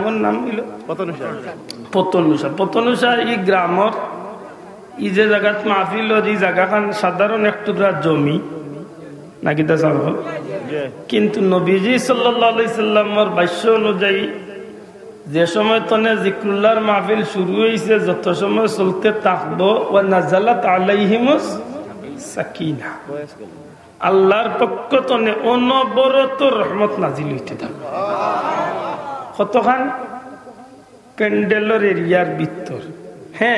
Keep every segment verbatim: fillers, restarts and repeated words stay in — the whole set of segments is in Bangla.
जिक्रुल्लाहर महफिल शुरू जत समय चलते नज़लत आलैहिमुस सकीना अल्लाहर पक्ष तने अनबरत रहमत नाजिल होते कतखान पेंडेलर एरियार भीतर हाँ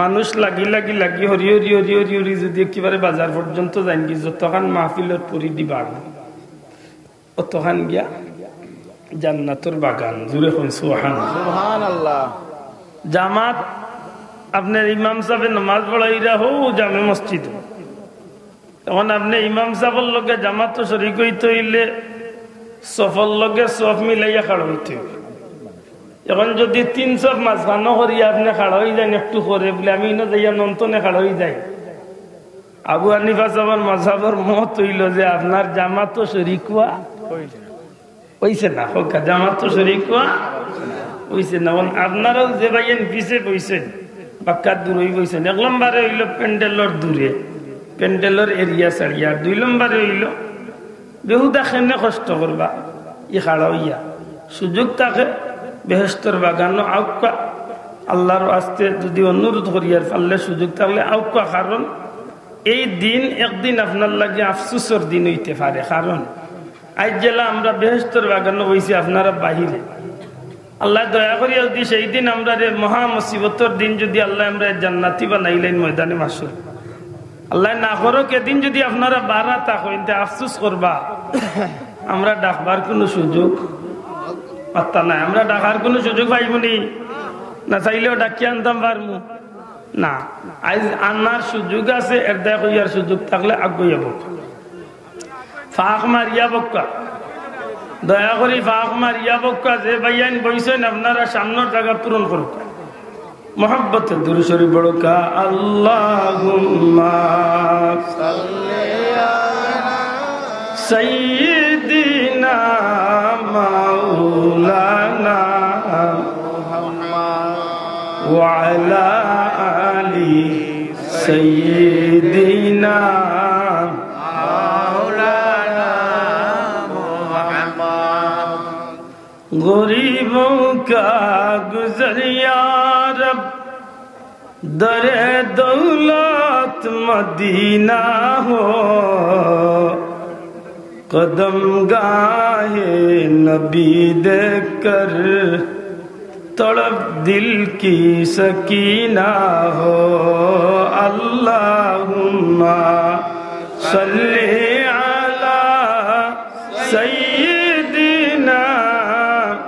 मानुष लागी लागी लागी हरि हरि हरि हरि हरि जदि एकेबारे बाजार पर्यंत जाएंगे जतखान महफिलर परिधि बागान अतखान गया জান্নাতের বাগান জুরে কোন সুবহানাল্লাহ সুবহানাল্লাহ জামাত আপনার ইমাম সাহেব নামাজ পড়াইরা হো জামে মসজিদ তখন আপনি ইমাম সাহেবর লগে জামাত তো শরীক হইতে হইলে সফর লগে সব মিলাইয়া খাড়া হইতে হবে এখন যদি তিন সব মাঝখানো করিয়া আপনি খাড়া হই যান একটু করে বলে আমি না যাইয়া নন্তনে খাড়া হই যাই আবু হানিফা সাহেবের মাযহাবের মত হইল যে আপনার জামাত তো শরীক হওয়া হইল ওইছে না হোক জামাত তো শরীক না ওইছে না ওন আপনারা যে ভাইয়ের পিছে বইছেন বাক্কা দূরে বইছেন এক নম্বরে হইল পেন্ডেলর দূরে পেন্ডেলর এরিয়া ছাড়িয়া দুই নম্বরে হইল বেহুদা খেনে কষ্ট করবা ই খাড়া হইয়া সুযোগ থাকে বেহেশতর বাগানো আউকা আল্লাহর আস্তে যদি অনুরোধ করিয়ার পারলে সুযোগ থাকলে আউকা কারণ এই দিন একদিন আপনার লাগে আফসোসের দিন হইতে পারে কারণ आज जेला बृहस्तर बागान बैसी अपनारा बाहर आल्ला दया करी से दिन महा मुसीबतर दिन जो आल्ला जान्नती बनाइलें मैदान मासूर आल्ला ना करो के दिन जो अपनारा बारा तक अफसोस करबा डाकबार कोनो सुजोग पत्ता ना डाकार कोनो सुजोग पाइबनी ना चाहले डाकिया आनताम पारमु ना आज आनार सुजोग आछे एर दया करियार सुजोग थाकले आगइया बक फाक मारिया बक्का दया करी फाक मारिया बक्का जे भाइयान बइसेन अपनारा सामने जगह पूरण करो मोहब्बत दुरूद शरीफ पढ़ो का अल्लाहुम्मा सल्ली अला सय्यिदिना मौलाना मुहम्मद व अला आलि सय्यिदिना गरीबों का गुज़र या रब दरे दौलत मदीना हो कदम गाहे नबी देख कर तड़प दिल की सकीना हो अल्लाहुम्मा सल्ली अला सय्यिदिना वाला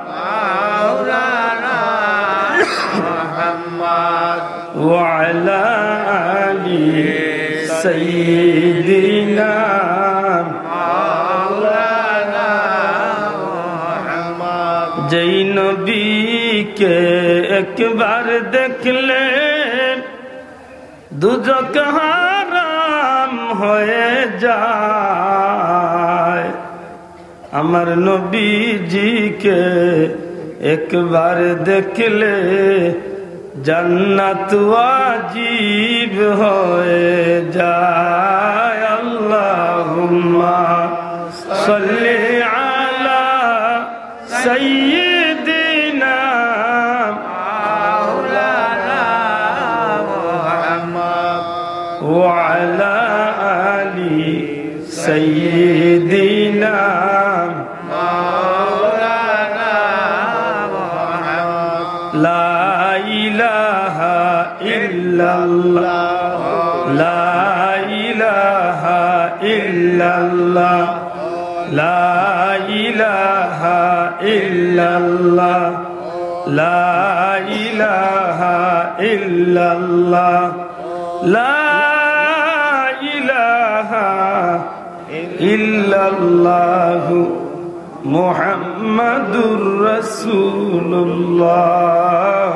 सय्यिदिना मौलाना मुहम्मद जय नबी के एक बार देख ले दुज़ख हराम होए जाए अमर नबी जी के एक बार देख ले जन्नत वाजिब होए जाए अल्लाहुम्मा सल्ली अला सय्यिदिना मौलाना मुहम्मद व अला आलि सय्यिदिना मौलाना मुहम्मद ला ला इलाहा इल्लल्लाह ला इलाहा इल्लल्लाह ला इलाहा इल्लल्लाह ला इलाहा इल्लल्लाह मुहम्मदुर रसूलुल्लाह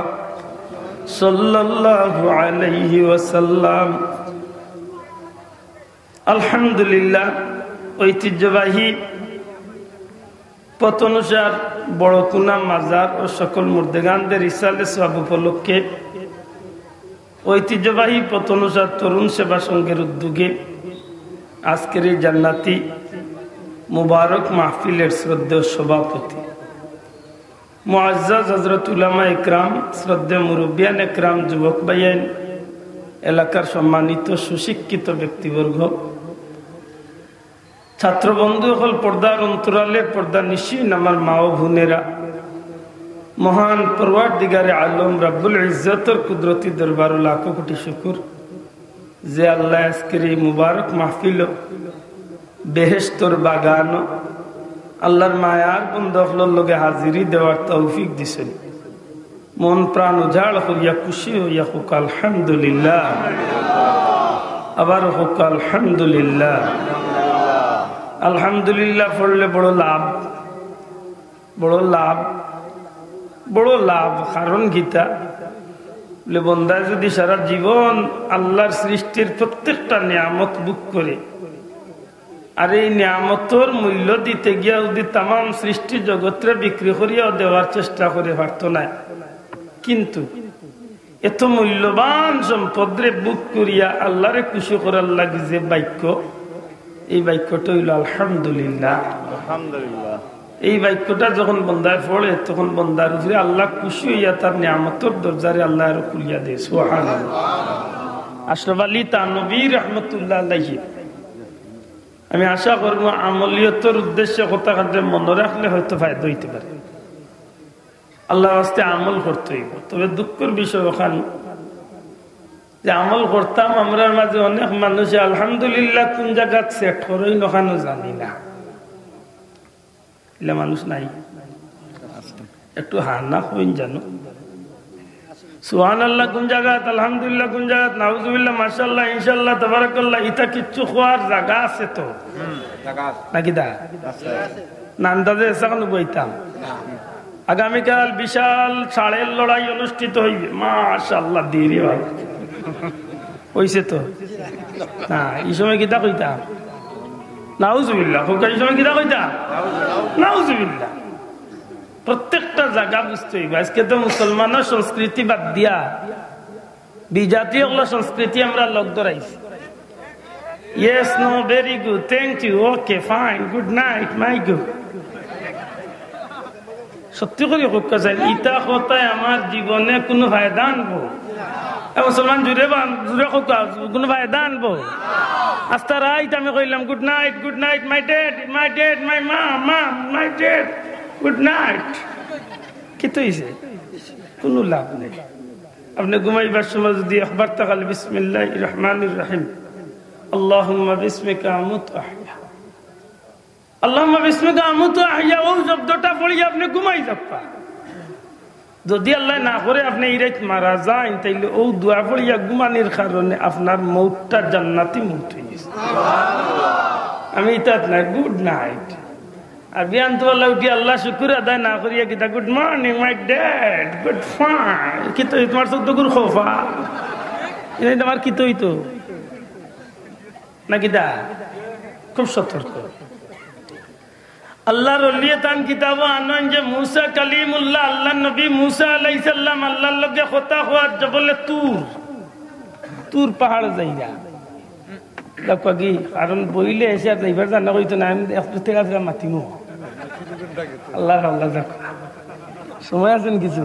सल्लल्लाहु अलैहि वसल्लम। अल्हम्दुलिल्लाह ऐतिह्यवाही पतनुसार बड़कुना मजार और सकल मुर्देगान रिसाले सवाब उपलक्षे ऐतिह्यवाही पतनुषा तरुण सेवा संघेर उद्योगे आजकेर एई जान्नाती मुबारक महफिलेर श्रद्धेय सभापति मुआज्जज हजरत उलामा इकराम श्रद्धेय मुरब्बियान इकराम युवक भाइयान एलाकार सम्मानित सुशिक्षित व्यक्तिवर्ग छात्र बंधुসকল पर्दार अंतराले पर्दा निशीन आमार मा ओ बोनेरा महान परवरदिगारे आलम रब्बुल इज्जतर कुदरती दरबारे लाखो कोटी शुक्र जे आल्लाह आजकेर एई मुबारक महफिल बेहेश्तर बागान आल्लाहर मायार बंधुসকলৰ লগে हाजिरी देवार तौफिक दिसेन। मन प्राण उजाड़ करिया खुशी हइया होक आलহামদুলিল্লাহ আবার হোক আলহামদুলিল্লাহ। अल्हम्दुलिल्लाह पढ़ले बड़ो लाभ बड़ो लाभ बड़ो लाभ कारण गीता बोले बंदा यदि सारा जीवन आल्लाहर सृष्टिर प्रत्येकटा नियामत भोग करे और ये नियामतर मूल्य दीते गिया यदि तमाम सृष्टि जगतरे बिक्री करिया देवार चेष्टा करे पारतो ना, किन्तु एत मूल्यवान सम्पदरे भोग करिया आल्लाहरे खुशी करार लागे जे वाक्य এই বাক্যটা হইল আলহামদুলিল্লাহ। আলহামদুলিল্লাহ এই বাক্যটা যখন বান্দায় পড়ে তখন বান্দার উপরে আল্লাহ খুশি হইয়া তার নিয়ামতের দরজারে আল্লাহ আর খুলিয়া দেয়। সুবহানাল্লাহ। আশরাফ আলী তানবী রাহমাতুল্লাহ আলাইহি আমি আশা করব আমলিয়তের উদ্দেশ্যে কথা কাটে মনে রাখলে হয়তো ফায়দা হইতে পারে। আল্লাহর রাস্তে আমল করতে হইব। তবে দুঃখের বিষয় ওখানে যে আমল করতাম আমরার মাঝে অনেক মানুষে আলহামদুলিল্লাহ কোন জায়গা সেট করে ওখানে জানি না। এলা মানুষ নাই একটু হানা কইন জানো সুবহানাল্লাহ কোন জায়গা আলহামদুলিল্লাহ কোন জায়গা নাউজুবিল্লাহ মাশাআল্লাহ ইনশাআল্লাহ তাবারাকাল্লাহ ইতা কিচ্ছু খোয়ার জায়গা আছে তো জায়গা নাকি দা আছে না আন্দাজে যখন বইতাম আগামীকাল বিশাল ছাড়ের লড়াই অনুষ্ঠিত হইবে মাশাআল্লাহ দেরি হবে ওইসে তো না এই সময় কিটা কইতাম নাউজুবিল্লাহ কোন সময় কিটা কইতাম নাউজুবিল্লাহ। প্রত্যেকটা জায়গা বুঝতে হইব। আজকে তো মুসলমানের সংস্কৃতি বাদ দিয়া বিজাতীয় গুলো সংস্কৃতি আমরা লক ধরাইছি। Yes no very good thank you okay fine good night my good সত্যি করে হক্কা যায় ইতা কথায় আমার জীবনে কোনো ফায়দা আনবো मुसलमान जुड़े जुड़े फायदा आनबो आस्ता राइट आमी कइलाम good night good night my dad my dad my मा मा माई डेड गुड नाइट कितु इसे कोनो लाभ नहीं। अपने घुमाइबार समय यदि अखबार तकाल बिस्मिल्लाहिर रहमानिर रहीम अल्लाहुम्मा बिस्मिका अमूतु अहया अल्लाहुम्मा बिस्मिका अमूतु अहया ओ शब्दटा पढ़ी आपने घुमाइ जाप्पा যদি আল্লাহ না করে আপনি ইরাত মারা যান তাইলে ও দোয়া পড়িয়া গুমানির কারণে আপনার মউতটা জান্নাতি মউত হয়ে গেছে। সুবহানাল্লাহ। আমি ইতাত না গুড নাইট আর বিয়ান তো আল্লাহ উঠি আল্লাহ শুকর আদায় না করিয়া কিটা good morning my dad good fine কিতো তোমার সদ্য গুর খোফা এই তোমার কিতো হইতো না কিটা খুব সতর্ক। अल्लाह रलियतान किताब आनन जे मूसा कलीमुल्लाह अल्लाह नबी मूसा अलैहिस्सलाम अल्लाह लगे खता हुआ जबल तूर तूर पहाड़ जाइया लपगी कारण बोइले ऐसे जाइबर जाना कोई तो नाम अफ्रीका से मातिमो अल्लाह अल्लाह तक समय जन किछु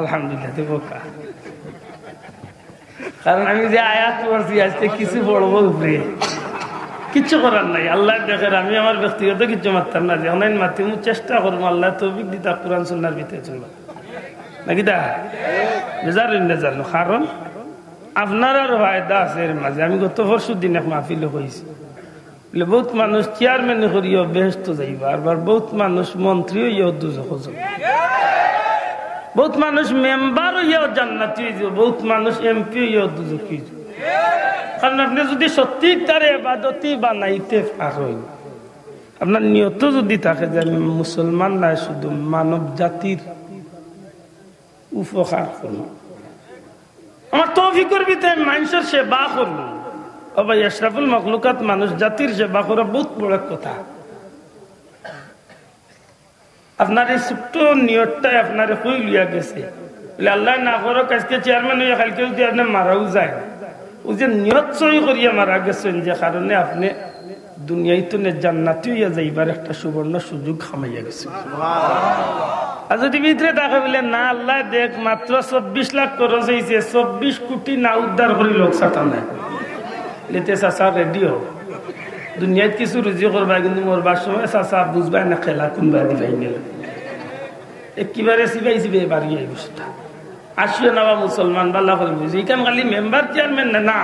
अल्हम्दुलिल्लाह ते बोका कारण आमी जे आयात पढ़ছি আজকে কিছু পড়বো উপরে किच्छु करार नहीं अल्लाह देखेर आमी आमार व्यक्तिगत किच्छु मारताम ना जखन मातिम चेष्टा करब अल्लाह तौफिक दिता कुरान सुन्नाहर भितरे चलबा नाकि दा बेजार इन्ना जानो कारण आपनारा फायदा आछे एर माझे। आमी गत परशु दिन एक महफिले कइछि बोले बहुत मानुष चेयरमैन करिया बेहेश्त जाइबा आर बहुत मानुष मंत्री हइया दोजखो जाइबा बहुत मानुष मेम्बर हइया जान्नाती हइया बहुत मानुष एमपी हइया दोजखी कारण अपनी जो सत्य तारे इबादती बनाइते पारेन आपनार नियत यदि थाके जे मुसलमान ना शुधु मानव जातिर उपकार करब आमार तौफिकेर भितरे मानुषेर सेवा करब अबा अशराफुल मखलुकात मानुष जातिर सेवा करा बहुत बड़ कथा अपनारे सुप्तो नियोत्ता है अपनारे कोई लिया कैसे ले अल्लाह ना करो कैसे चेयरमैन या खलके उस दिन अपने मारा हुआ है उस दिन नियोत सोई करिया मारा कैसे इंजा खारों ने अपने दुनिया ही तो ने जन्नतियों या ज़ईबार एक तस्वीर ना सुजुग खामिया कैसे अजूबी भीतरे ताके बिले ना अल्लाह देख मात्रा सब बीस लाख करोड़ से इसे सब बीस कुटी ना उद्धार करी लोग सातन है लेते सासा रेडी हो दुनिया की सुरुजी करवाएगी तुम और बातों में सासा बुज़बान न खेला तुम बादी भाईने एक की बारे सिवाय सिवाय बारी है कुछ था आशिया नवा मुसलमान बाला कर म्यूजिक हम गली मेंबर चार में ना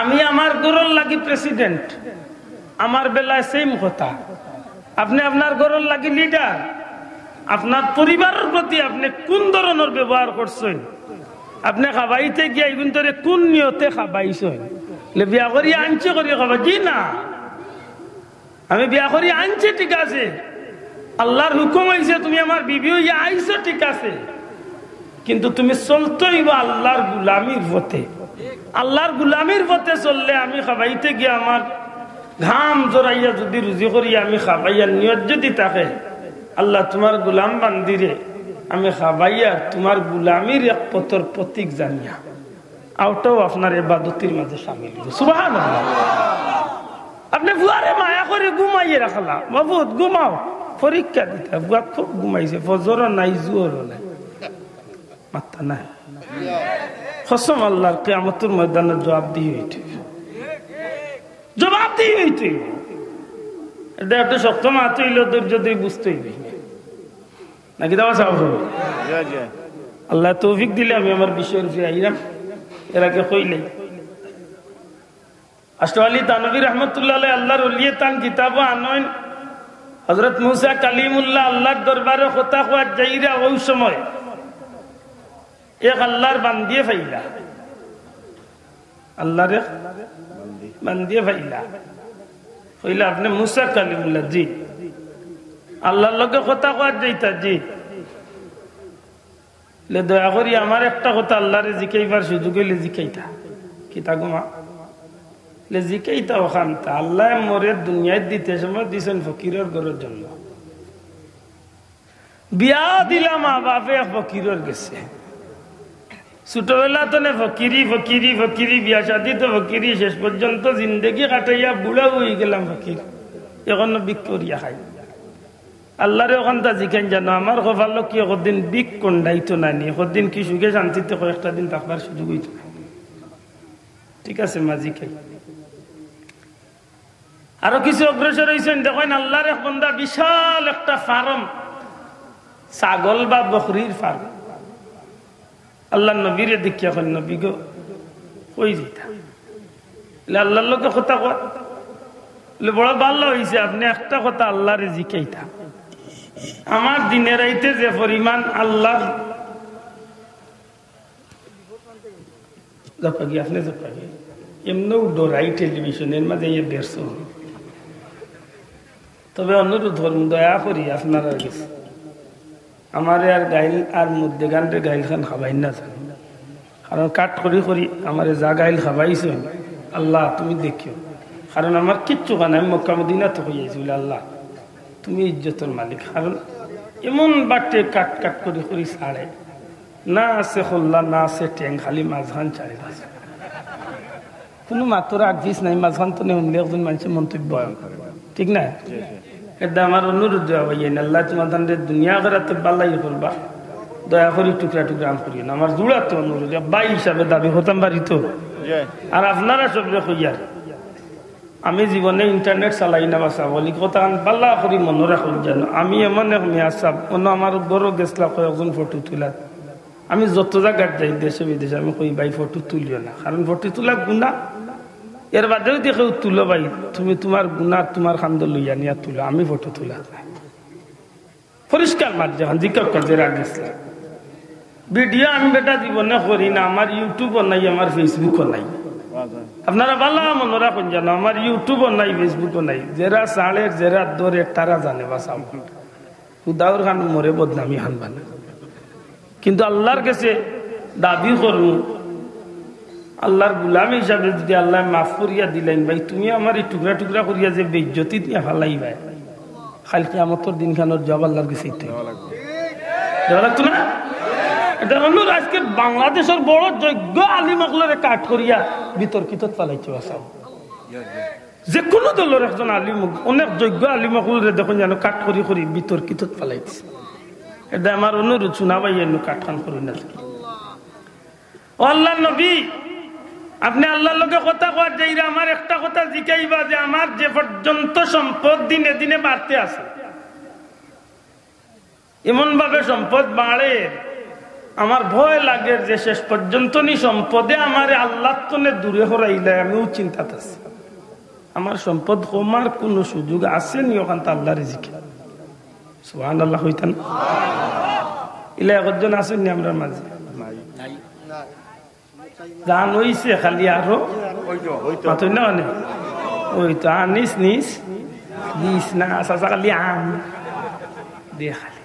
आमी आमार गोरोल लगी प्रेसिडेंट आमार बेला सेम होता अपने अपना गोरोल लगी लीडर अपना परिवार प्रति अपने कुंदरों और व्यवहार कर सोए अपने खवाई थे क्या इगुंतरे कुन्योते खवाई सोए ले बियागोरी आंचे गोरी खवाजी ना हमें बियागोरी आंचे टिकासे अल्लाह रुको में इसे तुम्हें हमार बीबियों या आइसो टिकासे किंतु तुम्हें सोल्तो ही वाल अल्लाह गुलामी वोते अल्लाह गुलामी वोते सोल्ले आमी खवाई थे क्या हमार घाम जोराया जुदी रुजी गोरी आमी खवाईया नियोज्जुदी ताके अल्लाह तुम्हार गुलाम बंदी रे आमी खवाईया तुम्हार गुलामी रे पत्तर पतिक जानिया आउट ऑफ अपना रे बादुतीर में जो शामिल हो सुभान अल्लाह अपने बुआरे माया को रे घुमाइए रखला बहुत घुमाओ फरिक क्या दिता बुआ खूब घुमाई से फजोरा नाइजुरो ने मत ना कसम अल्लाह क़यामतुल मैदान जवाब दी हुई थी जवाब दी हुई थी देख तो शक्तों में आते ही लोग दूर जो दूर बुझते ही नहीं ना किताब साफ़ हो अल्लाह तौफीक दिले हमें हमारे बिशर से आई ना ये रखे कोई नहीं अश्वाली तानवी रहमतुल्लाह ले अल्लाह रोलिये तान किताब आनों हज़रत मूसा कलीमुल्लाह अल्लाह दरबारे खुदा को जायरा वो उस समय एक अल्लाह बंदिये फैला अल्लाह रे बंदिये फैला फैला अपने मूसा कलीमुल्लाह जी अल्लाह लोगे खुदा को जायता जी ले दयागोरी हमारे एक टकोता अल्लाह रे जिक्री पर शुद्ध ले जिक्री था किताबों में ले जिक्री था वहाँ में अल्लाह मोरे दुनिया दी तेजमत दिसन फकीर और गरोज जन्म बियाह दिला माँ बापे एक फकीर और किसे सुटोला तो ने फकीरी फकीरी फकीरी बियाह शादी तो फकीरी शेष बच्चन तो जिंदगी काटेया बुला हुई के लाम फकीर ये कौन बिक्कोरिया खाई अल्लाह रे वहाँ तक जिक्र जाना हमारे को वालों की एक दिन बिक कुंडाई तो ना नहीं एक दिन किसी के जानती तो कोई एक दिन तकबार शुद्ध हुई तो ठीक है समाजी के आरो किसी अग्रसर इसे देखो इन अल्लाह रे बंदा विशाल एक ता फार्म सागोल बाब बकरीर फार्म अल्लाह नबी रे दिखिया कोई नबी को कोई नहीं था ले अल्लाह लोग के खुदा को ले बड़ा बाल्ला हुई से अपने एक ता खुदा अल्लाह रे जिक्र ही था हमार दिने रहते ज़फ़रीमान अल्लाह ज़फ़री आपने ज़फ़री ये मनो डोराई टेलीविज़न इन में ये बेरसों तबे अनुरू धर्म दया करी आपना रखिस हमारे यार गाइल यार मुद्देगान रे गाइल खान खबाई ना था कारण काट करी करी हमारे जागाइल खबाई से अल्लाह तुम्हीं देखियो कारण हमार किच्चू का नहीं मक्का मदीना तो कोई ऐसी अल्लाह तुम्हीं इज्जतों मालिक हारून ये मुन बाटे कट कट को दिखोरी सारे ना से खुल्ला ना से टेंग खाली मज़हन चाहेगा तूने मातूरा अग्विस नहीं मज़हन तो नहीं उन्हें उन मंचे मंत्री बॉय ठीक ना इतना हमारे नुरुद्ध आवये न अल्लाह तुम्हारे धंधे दुनिया का रत्त बाला ये कुर्बा दो याफरी टुकड़ा टुकड़ा हम करिए ना हमारे जुड़ा तो नुरुद्ध बाई शब्द आमी जीवने इंटरनेट सालाई ना बसा वाली कोतान बल्ला खुरी मनोरा खुल जाना आमी ये मन्ने को मियाँ सब उन्हों हमारे गोरो गेस्टला कोई अगुन फोटो तुला आमी जोतोजा कर जाए देशे विदेश में कोई बाई फोटो तुलियो ना कारण फोटो तुला गुना यार बात जो देखो तुला बाई तुम्हें तुम्हार गुना तुम्हार खानदल यानिया तुला आमी फोटो तुला फरिश्ता मत जान जिक्र कर जरा गेस्टला वीडियो आमी बेटा जीवने खुरी ना हमारे यूट्यूब और नहीं हमारे फेसबुक और नहीं अपना रबाला मनोरा पंजाना हमारे यूट्यूब और नहीं फेसबुक और नहीं जरा साले जरा दो रे तारा जाने वाला सामूहिक उदाहरण खान मोरे बहुत नामी हन बना किंतु अल्लाह के से दाबी करूं अल्लाह बुलामी शब्द दिया अल्लाह माफ़ करिया दिलाइन भाई तुम्हीं हमारी टुकड़ा टुकड़ा करिया जब बेइज्जती नहीं हलाई भाई कल कियामत दिन खान जवाब अल्लाहर काছে দেওয়া লাগতো না। এটা হলো আজকে বাংলাদেশের বড় যোগ্য আলিম আকলরে কাট করিয়া বিতর্কিত চালাইতে আসাও। যে কোন দলের একজন আলিম অনেক যোগ্য আলিম আকলরে দেখুন জানো কাট করি করি বিতর্কিত চালাইছে। এটা আমার অনুরোধ শোনা ভাই এর কাট খান করুন না। আল্লাহর নবী अपने आल्लार लोके कथा कवा जाइरा आमार एकटा कथा जिकाइबा जे आमार जे पर्यन्त सम्पद दिने दिने बाड़ते आछे एमन भावे सम्पद बाड़े आमार भय लागे जे शेष पर्यन्त नि सम्पदे आमारे आल्लाहर तने दूरे हराइले आमि चिंतात आछि आमार सम्पद कमार कोनो सुयोग आछे नि ओखानते आल्लाहर रिजिक सुबहानाल्लाह हइतान इला एकजन आछेन नि आमरार माझे দান হইছে খালি আরো মাথা না মানে ওই তো আনিস নিস নিস না সাসা খালি আম দে খালি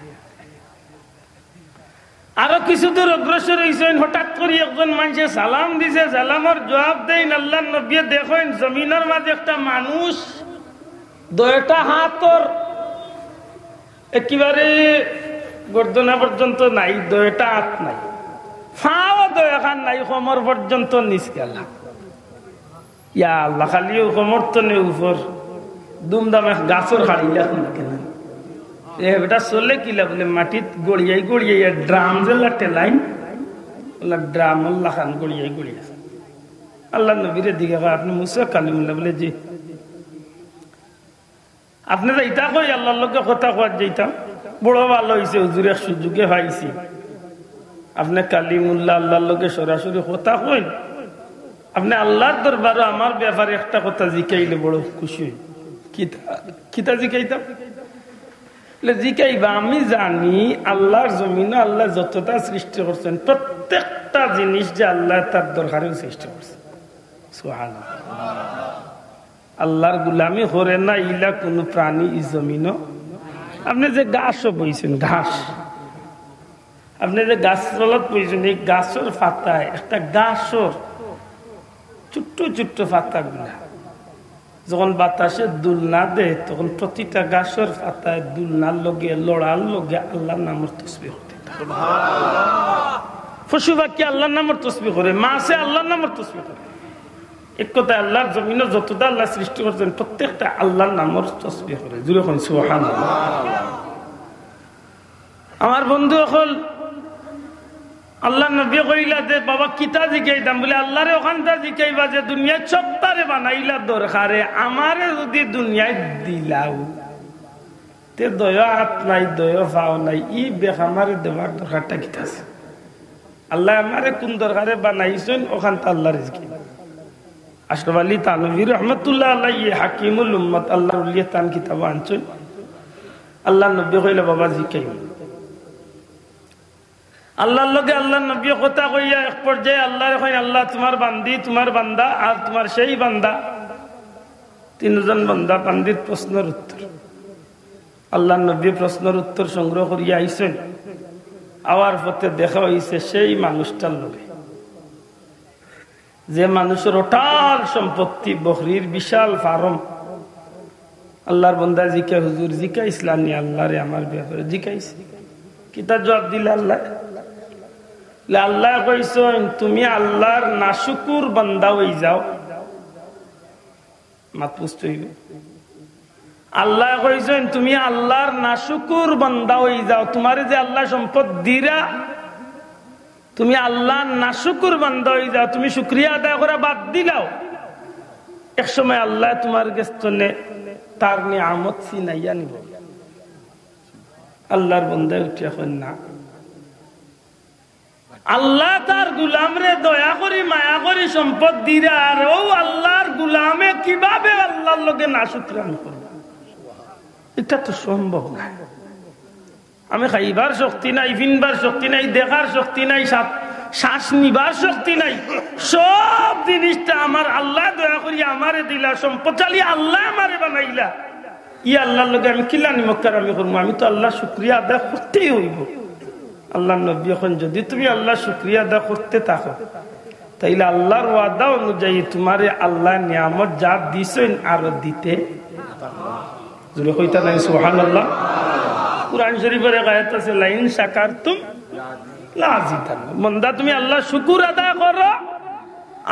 আরো কিছু দূর অগ্রসর হইছেন হঠাৎ করে একজন মানুষে সালাম দিছে সালামর জবাব দেন আল্লাহর নবী দেখেন জমিনের মাঝে একটা মানুষ দুইটা হাতর একেবারে গর্দনা পর্যন্ত নাই দুইটা হাত নাই बड़ो भालो हुजुरे सुजुगे पाइছি अपने कलिमुल्ला अल्लाहर लोके सरासरि कथा कइन अपने आल्लाहर दरबारे आमार ब्यापारे एकटा कथा जिकाइले बड़ो खुशी हई किता किता जिकाइता ले जिकाइबा आमी जानी आल्लाहर जमीने आल्लाह जतटा सृष्टि करछेन प्रत्येकटा जिनिस जे आल्लाह तार दरबारे सृष्टि करछेन सुबहानाल्लाह आल्लाहर गुलामी करे ना इला कोनो प्राणी इ जमीनो आपनि जे घास बइছেন घास अपने जो गाचलत पैन गाचर फाता एक गाचर छोट्ट छोट्ट फाता गुला जो बतासे दुलना दे तक प्रतिटा गाचर फाता दुलनार लगे लड़ार लगे आल्लाह नाम तस्बीह पशु पाखी आल्लाह नाम तस्बीह करे मासे आल्लाह नाम तस्बीह करे एक कथा आल्लाहर जमीन जतटा आल्लाह सृष्टि करछेन प्रत्येकटा आल्लाहर नाम तस्बीह करे जुरे कोन सुबहानाल्लाह। आमार बंधु हल আল্লাহর নবী কইলা যে বাবা কিতা জিকাইতাম বলে আল্লাহরে ওখানটা জিকাইবা যে দুনিয়া সবটারে বানাইলা দরকারে আমারে যদি দুনিয়ায় দিলাও তে দয়া হাত নাই দয়া পাও নাই ই বেখামারে দেবার দরকারটা কিতা আছে আল্লাহ আমারে কোন দরকারে বানাইছেন ওখানটা আল্লাহর রিজিক আশরাফ আলী তানভী রহমাতুল্লাহ আলাইহি হাকিমুল উম্মত আল্লাহর লিয়ে তান কিতাব আনছেন আল্লাহর নবী কইলা বাবা জিকাই আল্লাহর লগে আল্লাহর নবী কথা কইয়া এক পর্যায়ে আল্লাহরে কই আল্লাহ তোমার বান্দি তোমার বান্দা আর তোমার সেই বান্দা তিনজন বান্দা পণ্ডিত প্রশ্নের উত্তর আল্লাহর নবী প্রশ্নের উত্তর সংগ্রহ করিয়া আইছেন আওয়ার পথে দেখা হইছে সেই মানুষটার লগে যে মানুষের অটাল সম্পত্তি বকরির বিশাল ফার্ম আল্লাহর বান্দা জিকা হুজুর জিকা ইসলাম নি আল্লাহরে আমার ব্যাপারে জিকাইছে কিতা জবাব দিলা আল্লাহ আল্লাহ কইছেন তুমি আল্লাহর নাশুকুর বান্দা হই যাও মাতপুষ্ট হইবে আল্লাহ কইছেন তুমি আল্লাহর নাশুকুর বান্দা হই যাও তোমারে যে আল্লাহ সম্পদ দিরা তুমি আল্লাহর নাশুকুর বান্দা হই যাও তুমি শুকরিয়া আদায় করা বাদ দিলাও এক সময় আল্লাহ তোমার কাছে তার নিয়ামত ছিনাইয়া নিব। আল্লাহর বান্দা উঠিয়া কই না আল্লাহ তার গুলামরে দয়া করি মায়া করি সম্পদ দিরা আর ও আল্লাহর গুলামে কিভাবে আল্লাহর লগে নাশুকরান করব এটা তো সম্ভব না। আমি খাইবার শক্তি নাই ভিনবার শক্তি নাই দেখার শক্তি নাই শ্বাস নিবার শক্তি নাই সব জিনিসটা আমার আল্লাহ দয়া করি আমারে দিলা সম্পদ চালি আল্লাহ আমারে বানাইলা ই আল্লাহর লগে আমি কিলা নিমক্কার আমি করব আমি তো আল্লাহ শুকরিয়া আদায় করতেই হইব। আল্লাহ নবী এখন যদি তুমি আল্লাহ শুকরিয়া আদা করতে থাকো তাইলে আল্লাহর ওয়াদা অনুযায়ী তোমারে আল্লাহ নিয়ামত যা দিছেন আর দিতে जुरे होता नहीं सुभान अल्लाह। कुरान शरीफ पर आयत से लाइन शकर तुम लाजितन मंदा तुम्हें अल्लाह शुक्र अदा करो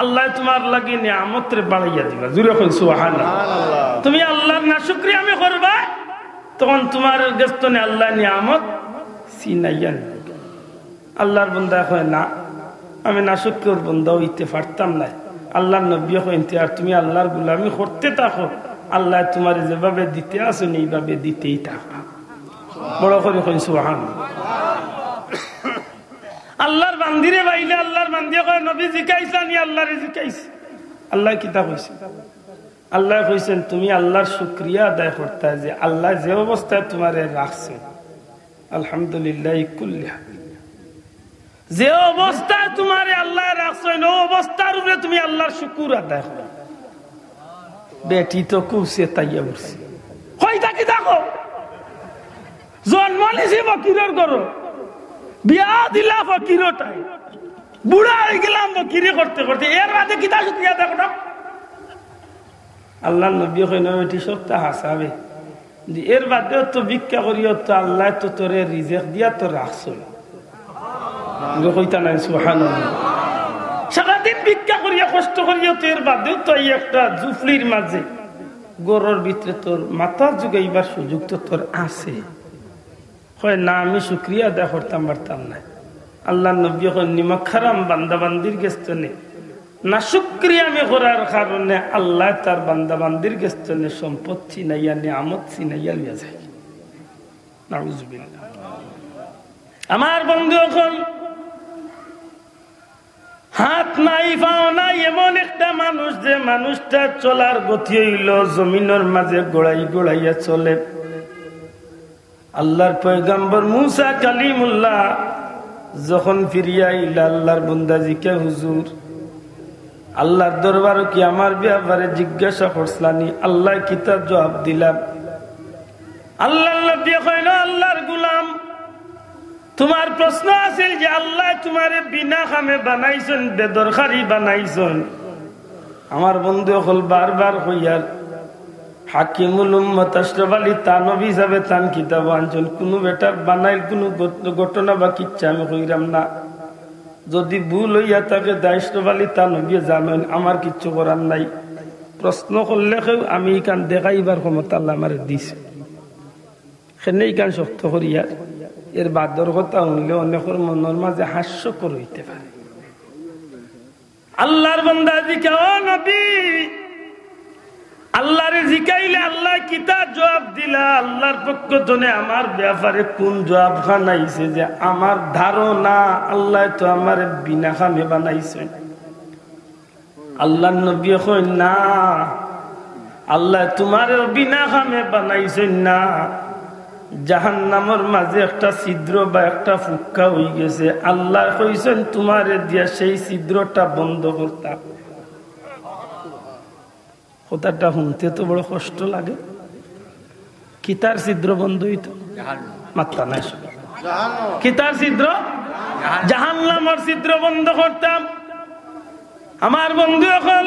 अल्लाह तुम्हार लगी नियामत रे बढ़ाइया दिबा जुरे हो सुभान अल्लाह। तुम्हें अल्लाह ना शुक्रिया में करबा तখন তোমার গস্তন আল্লাহ নিয়ামত সিনাইয়া আল্লাহর বান্দা হয় না আমি না শুকর বান্দা হইতে পারতাম না আল্লাহর নবী হয় আর তুমি আল্লাহর গোলামি করতে থাকো আল্লাহ তোমার যেভাবে দিতে আছেন এইভাবে দিতেই থাকো বড় করে কই সুবহানাল্লাহ। আল্লাহর বান্দিরে বাইলে আল্লাহর বান্দিয়া কয় নবী জিকাইছানি আল্লাহরে জিকাইছ আল্লাহ কিতা কইছে আল্লাহ কইছেন তুমি আল্লাহর শুকরিয়া আদায় করতে যে আল্লাহ যে অবস্থায় তোমারে রাখছে আলহামদুলিল্লাহ কুল্লি যে অবস্থায় তোমারে আল্লাহ রাখছে ও অবস্থার উপরে তুমি আল্লাহর শুকর আদায় করো বেটি তো কুসে তাইয়া উঠছে কইতা কি দেখো জন্ম নিছি ফকিরের করো বিয়া দিলা ফকিরটাই বুড়া হই গেলাম ফকিরি করতে করতে এর বাদে কিতা শুকরিয়া আদায় করো আল্লাহ নবী কইনা বেটি সবটা হাসাবে যে এর বাদেও তো ভিক্ষা করিও তো আল্লাহ তো তোরে রিজিক দিয়া তো রাখছো সুবহানাল্লাহ কইতা নাই সুবহানাল্লাহ। সারাদিন ভিক্ষা করিয়া কষ্ট করিও তো এর বাদেও তো এই একটা জুফলির মাঝে গরর ভিতরে তোর মাথা জুগাইবার সুযোগ তো তোর আছে কয় না আমি শুকরিয়া আদায় করতাম পারতাম না আল্লাহ নবী কইন নিমা খারাম বান্দা বান্দির গেস্ত নেই ना शुक्रिया में करार कारण अल्लाह तार बंदा बंदिर गस्तने सम्पत्ति नया नियामत सी नया लिया जाए नाउज बिल्ला हमार बंदो खन हाथ नाई पाओ ना एमन एकटा मानुष जे मानुषटा चलार गति হইলো जमीनर माঝে गोड़ाई गोड़ाइया चले अल्लाहर पैगम्बर मूसा कलिमुल्लाह जखन फिरिया आइला अल्लाहर बंदा जिके हुजूर আল্লাহর দরবারে কি আমার ব্যাপারে জিজ্ঞাসা করছলানি আল্লাহ কিতাব জবাব দিলাম আল্লাহ নবী কইলো আল্লাহর গোলাম তোমার প্রশ্ন আছে যে আল্লাহ তোমারে বিনা কামে বানাইছেন বেদরকারি বানাইছেন আমার বন্ধু হল বারবার কইয়ার হাকিমুল উম্মত আশরাফ আলী তানবী হিসাবে তান কিতাব আনছেন কোন বেটার বানাইল কোন ঘটনা বা কিচ্ছা আমি কইরাম না যদি ভুল হইয়া থাকে দায়িত্ববালী তা নবী জানেন আমার কিচ্ছু করার নাই প্রশ্ন করলে কেউ আমি এইখান দেখাইবার ক্ষমতা আল্লাহ আমার দিছে সেখানে এইখান শক্ত করিয়া এর বাদর কথা হইলে অনেকের মনের মাঝে হাস্যকর হইতে পারে আল্লাহর বান্দা জিকা ও নবী আল্লাহরে জিকাইলে আল্লাহ কিতা জবাব দিলা আল্লাহর পক্ষ থেকে আমার ব্যাপারে কোন জবাব খানাইছে যে আমার ধারণা আল্লাহ তো আমারে বিনা খামে বানাইছেন আল্লাহর নবী কই না আল্লাহ তোমারে বিনা খামে বানাইছেন না জাহান্নামের মাঝে একটা ছিদ্র বা একটা ফুক্কা হই গেছে আল্লাহ কইছেন তোমারে দিয়া সেই ছিদ্রটা বন্ধ করতে কথাটা শুনতে তো বড় কষ্ট লাগে কিতার ছিদ্র বন্ধ হইতো মাত্রা নাই কিতার ছিদ্র জাহান্নামের ছিদ্র বন্ধ করতাম আমার বন্ধু এখন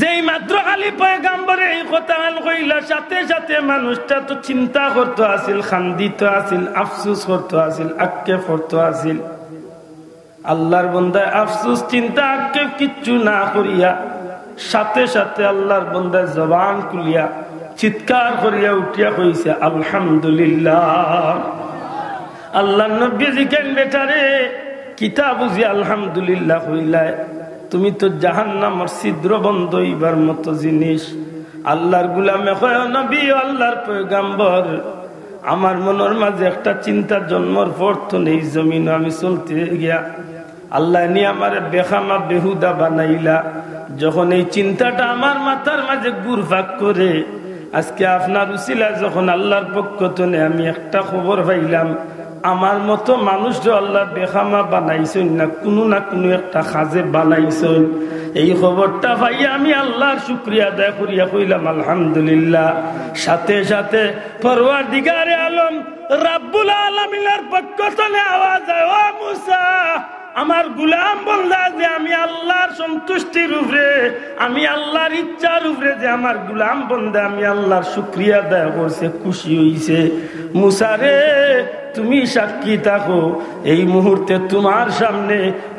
যেই মাত্র খালি পয়গম্বরে এই কথা কইলা সাথে সাথে মানুষটা তো চিন্তা করতে আছিল খান্দিত আছিল আফসোস করতে আছিল আক্ষেপ করতে আছিল আল্লাহর বান্দা আফসোস চিন্তা আক্ষেপ কিচ্ছু না করিয়া সাথে সাথে আল্লাহর বান্দা জবান খুলিয়া চিৎকার করিয়া উঠিয়া কইছে আলহামদুলিল্লাহ। আল্লাহর নবী জিকেন বেটারে কিতা বুঝি আলহামদুলিল্লাহ কইলাই তুমি তো জাহান্নামের ছিদ্র বন্ধ হইবার মতো জিনিস আল্লাহর গোলামে কয় নবী আল্লাহর পয়গম্বর আমার মনের মাঝে একটা চিন্তা জন্মর পর তো নেই জমিন আমি চলতে গিয়া আল্লাহ নিয়ে আমার বেখামা বেহুদা বানাইলা যখন এই চিন্তাটা আমার মাথার মাঝে ঘুরপাক করে আজকে আপনার উসিলা যখন আল্লাহর পক্ষ থেকে আমি একটা খবর পাইলাম আমার মতো মানুষ আল্লাহ বেখামা বানাইছেন না কোনো না কোনো একটা কাজে বানাইছেন এই খবরটা পাইয়া আমি আল্লাহর শুকরিয়া আদায় করিয়া কইলাম আলহামদুলিল্লাহ। সাথে সাথে পরওয়ারদিগারে আলম রাব্বুল আলামিনের পক্ষ থেকে আওয়াজ হয় ও মুসা আমার গোলাম বন্দা যে আমি আল্লাহর সন্তুষ্টির উপরে আমি আল্লাহর ইচ্ছার উপরে যে আমার গোলাম বন্দা আমি আল্লাহর শুকরিয়া আদায় করছে খুশি হইছে। মুসা রে তুমি সাক্ষী থাকো এই মুহূর্তে তোমার সামনে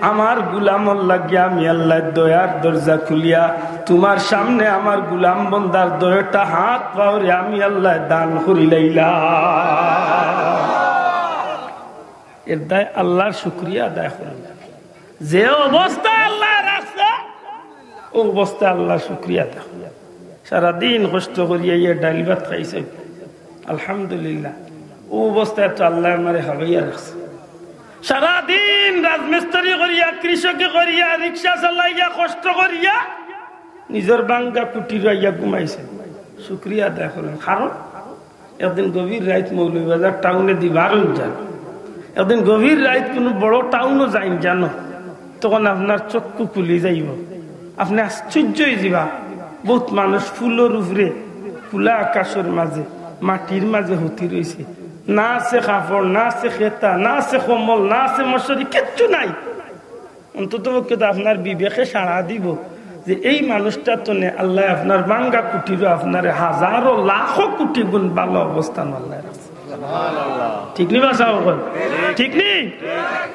আমার গুলাম লাগিয়া আমি আল্লাহর দয়ার দরজা খুলিয়া তোমার সামনে আমার গুলাম বন্দার দয়াটা হাত পাওরে আমি আল্লাহ দান করি লাইলাম। এর দায় আল্লাহর শুকরিয়া আদায় করেন। যে অবস্থা আল্লাহ রাখছে ও অবস্থা আল্লাহর শুকরিয়া আদায় করেন। সারাদিন কষ্ট করিয়া ইয়ে ডাল ভাত খাইছে আলহামদুলিল্লাহ, ও অবস্থায় তো আল্লাহ আমারে হাবাইয়া রাখছে। সারাদিন রাজমিস্ত্রি করিয়া কৃষকে করিয়া রিক্সা চালাইয়া কষ্ট করিয়া নিজের বাঙ্গা কুটি রাইয়া ঘুমাইছে, শুকরিয়া আদায় করেন। কারণ একদিন গভীর রাত মৌলভীবাজার টাউনে দিবার যান, একদিন গভীর রাত কোনো বড় টাউনও যাই জানো, তখন আপনার চক্ষু খুলে যাইব, আপনি আশ্চর্য হয়ে যাবা। বহুত মানুষ ফুলের উপরে খোলা আকাশের মাঝে মাটির মাঝে হতি রয়েছে, না আছে কাপড়, না আছে খেতা, না আছে কম্বল, না আছে মশারি, কিচ্ছু নাই। অন্তত আপনার বিবেকে সাড়া দিব যে এই মানুষটা তো নে আল্লাহ আপনার বাঙ্গা কুটিরও আপনার হাজারো লাখো কোটি গুণ ভালো অবস্থান আল্লাহ রাখছে। ঠিক নি বাসা বল, ঠিক নি?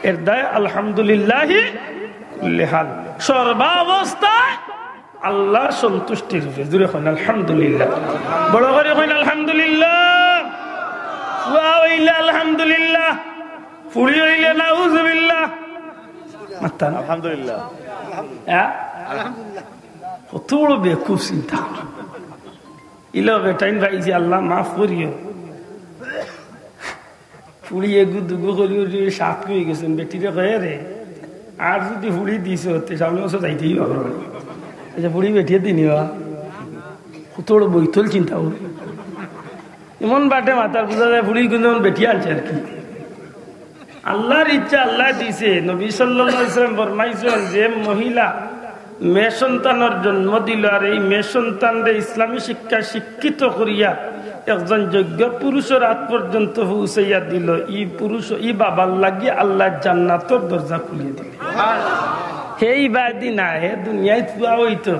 এর দায় আলহামদুলিল্লাহ লিহাল, সর্বাবস্থায় আল্লাহ সন্তুষ্টির রূপে জুড়ে কইন আলহামদুলিল্লাহ, বড় করে কইন আলহামদুলিল্লাহ। ওয়া ইলা আলহামদুলিল্লাহ ফুরি হইলে নাউজুবিল্লাহ মাত্তা আলহামদুলিল্লাহ আলহামদুলিল্লাহ। কত বড় বেকুব চিন্তা ইলো বেটাইন ভাই যে আল্লাহ মাফ করিও। ফুড়ি এগু দুগু করিও সাপ হয়ে গেছেন বেটিরে কয়ে রে আর যদি ফুড়ি দিছ তে সামনে বছর যাইতেই পাবো। আচ্ছা বুড়ি বেঠিয়ে দিনি বা তোর বৈতল চিন্তা করি এমন বাটে মাতার বোঝা যায় বুড়ি কিন্তু বেঠিয়ে আনছে আর কি। আল্লাহর ইচ্ছা আল্লাহ দিছে। নবী সাল্লাল্লাহু আলাইহি ওয়াসাল্লাম ফরমাইছেন যে মহিলা মেয়ে সন্তানের জন্ম দিল আর এই মেয়ে সন্তানদের ইসলামী শিক্ষা শিক্ষিত করিয়া একজন যোগ্য পুরুষের হাত পর্যন্ত পৌঁছাইয়া দিল, ই পুরুষ ই বাবার লাগিয়ে আল্লাহ জান্নাতের দরজা খুলিয়ে দিল। সেই বাদি না হে দুনিয়ায় থুয়া হইতো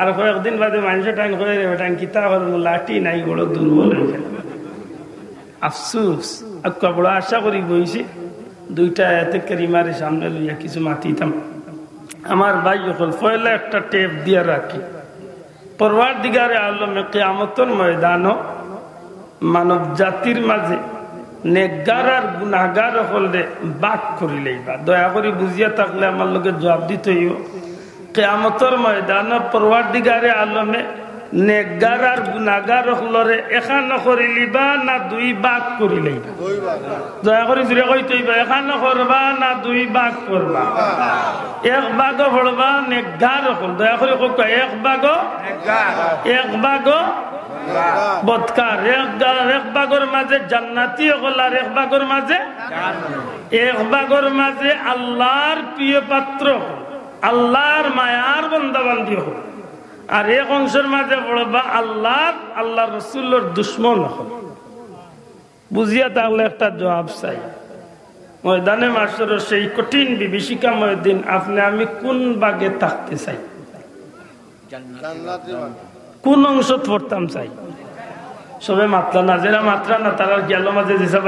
আর কয়েকদিন বাদে মানুষের টান করে টান কিতা লাঠি নাই বড় দুর্বল হয়ে আফসুস। আকা বড় আশা করি বইছি দুইটা এতে কারিমারে সামনে লইয়া কিছু মাতিতাম। আমার ভাই যখন পয়লা একটা টেপ দিয়া রাখি পরবার দিগারে আলমে কিয়ামতের ময়দানও মানব জাতির মাঝে নেকগার আর গুনাহগার হলে বাক করি লইবা। দয়া করে বুঝিয়া থাকলে আমার লোকের জবাব দিতে হইব। কিয়ামতের ময়দান পরওয়ারদিগারে আলমে নেকগার আর গুনাহগার হলরে এখানো করি লিবা না দুই বাক করি লইবা। দয়া করে জুড়ে কইতে হইব এখানো করবা না দুই বাক করবা। এক বাগও পড়বা নেকগার হল, দয়া করে কইবা এক বাগও নেকগার, এক বাগও বদকার, এক বাগর মাঝে জান্নাতি হল আর এক বাগর মাঝে এক বাগর মাঝে আল্লাহর প্রিয় পাত্র আল্লাহর মায়ার বন্দাবান্দি হল আর এক অংশের মাঝে পড়বা আল্লাহর আল্লাহ রসুল্লর দুশ্মন হল। বুঝিয়া তাহলে একটা জবাব চাই। ময়দানে মাসর সেই কঠিন বিভীষিকাময় দিন আপনি আমি কোন বাগে থাকতে চাই, কোন অংশ পড়তাম চাই? সবে মাত্রা না, যারা মাত্রা না তারা গেল মাঝে যেসব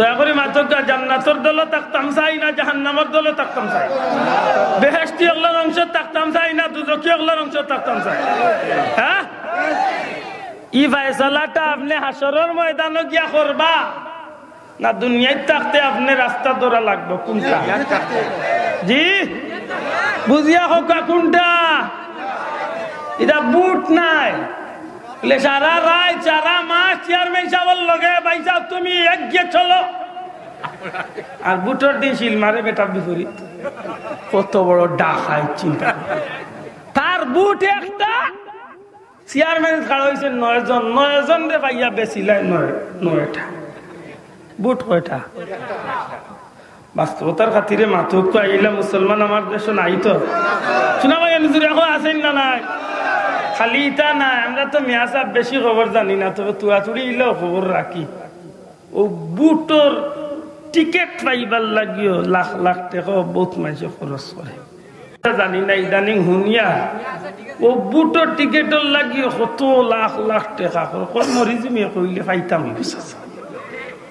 দয়া করে মাতকা জান্নাতের দলে থাকতাম চাই না জাহান্নামের দলে থাকতাম চাই, বেহেশতি এগুলোর অংশ থাকতাম চাই না দুজকি এগুলোর অংশ থাকতাম চাই। হ্যাঁ ই ফয়সালাটা আপনি হাসরের ময়দানে গিয়া করবা না দুনিয়ায় থাকতে আপনি রাস্তা দৌড়া লাগবো কোনটা? জি বুঝিয়া হোক কোনটা? এটা বুট নাই সারা রায় সারা মাস চেয়ারম্যান সাহেব লগে বাইসা তুমি এগিয়ে চলো আর বুটের দিন শিল মারে বেটা বিপরীত। কত বড় ডাকায় চিন্তা। তার বুট একটা চেয়ারম্যান খাড়া হয়েছে নয় জন, নয় জন রে বাইয়া বেশিলায় নয় নয়টা বুট কয়টা? বাস্তবতার খাতিরে মাথুক আইলা মুসলমান আমার দেশ নাই তো শোনা ভাই এখন আছেন না নাই খালি তা নাই। আমরা তো মেয়া সাহেব বেশি খবর জানি না, তবে তুয়াতুড়ি ইলেও খবর রাখি। ও বুটর टिकेट पाइबार लगियो लाख लाख टाका बहुत मानुषे खरच करे जानी ना इदानीं हुनिया ओ बुटो टिकेटर लगियो कत लाख लाख टाका खरच मरि जिमे कइले पाइताम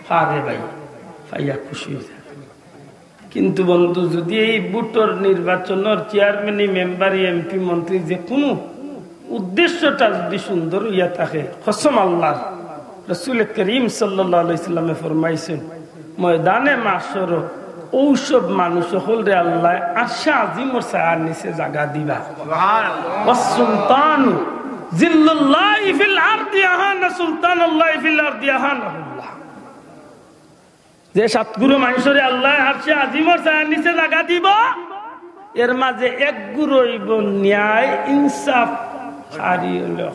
हारे भाई पाइया खुशी हो जाय किन्तु बंधु यदि एई बुटोर निर्वाचनर चेयरमैन मेम्बर एमपी मंत्री जे कोनो उद्देश्यटा यदि सुंदर हइया थाके कसम आल्लाह रसूल करीम सल्लल्लाहु अलैहि वसल्लम फरमाइछेन मैदाने माशर ओसब मानुष हलरे आल्लाह आरशे आजिमर छायार नीचे जागा दिबा सुभान अल्लाह व सुल्तान जिल्लुल्लाह फिल अर्द यहान सुल्तान अल्लाह फिल अर्द यहान अल्लाह जे सतगुरु मानुषरे आल्लाह आरशे आजिमर छायार नीचे जागा दिबो एर माझे एक गुरोइब न्याय इंसाफ हारि हलो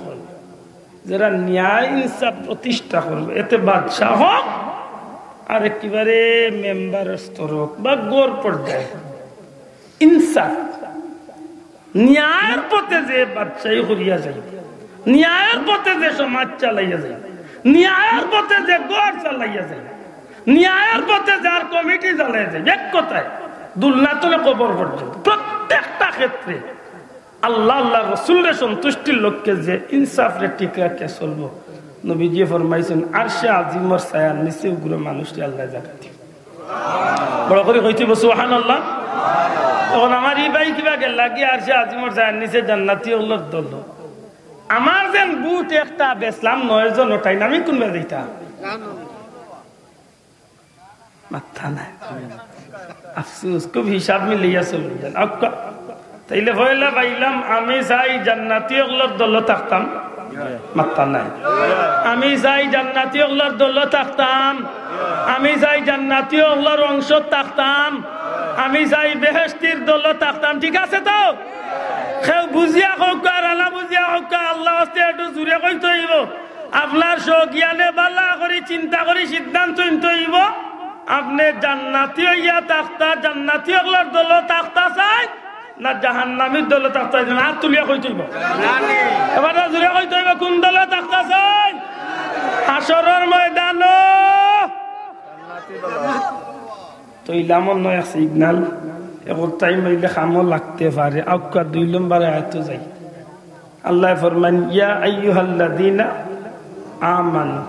जरा न्याय इंसाफ प्रतिष्ठा करबे एते बादशाह होक और एक बारे मेम्बर स्तर गोर पर्दा इंसाफ न्यायर पथे जे बादशाही करिया जाए न्यायर पथे जे समाज चालाइया जाए न्यायर पथे जे घर चालाइया जाए न्यायर पथे जे आर कमिटी चालाइया जाए एक कथाय दुलनातले कबर पर्यंत प्रत्येकटा क्षेत्रे अल्लाह अल्लाह रसूल सन्तुष्टि लक्ष्ये जे इंसाफ रे ठीक राखिया चलबो नबीजी फरमाइছেন আরশে আজিমর ছায়ার নিচে উগ্র মানুষটি আল্লাহ জায়গা দিবে সুবহানাল্লাহ বড় করে কইতে বসে সুবহানাল্লাহ সুবহানাল্লাহ তখন আমার এই ভাই কিবা গে লাগি আরশে আজিমর ছায়ার নিচে জান্নাতি হলো দল আমার যেন বুট একটা বেসলাম নয় জন ওটাই না আমি কোন বে যাইতা মাথা না আফসোস কো হিসাব মিলিয়া চললেন আক্কা তাইলে হইলা বাইলাম আমি যাই জান্নাতি হলো দল থাকতাম মাত্তা নাই আমি যাই জান্নাতি আল্লাহর দৌলত থাকতাম আমি যাই জান্নাতি আল্লাহর অংশ থাকতাম আমি যাই বেহেশতের দৌলত থাকতাম ঠিক আছে তো কেউ বুঝিয়া হোক আর আলা বুঝিয়া হোক আল্লাহ হস্তে একটু জুড়ে কইতে হইব আপনার সজ্ঞানে বালা করে চিন্তা করে সিদ্ধান্ত নিতে হইব আপনি জান্নাতি হইয়া থাকতা জান্নাতি আল্লাহর দৌলত থাকতা চাই না জাহান্নামী দৌলত থাকতা না তুলিয়া কইতে হইব জানি এবারে জুড়ে কইতে হইব কোন দৌলত থাকতা চাই হাসরের ময়দানে জান্নাতি বাবা তো ইলামন নয় সিগন্যাল এখন টাইম হইলে কামও লাগতে পারে আক্কা দুই নম্বর আয়াতে যাই আল্লাহ ফরমান ইয়া আইয়ুহাল্লাযিনা আমানু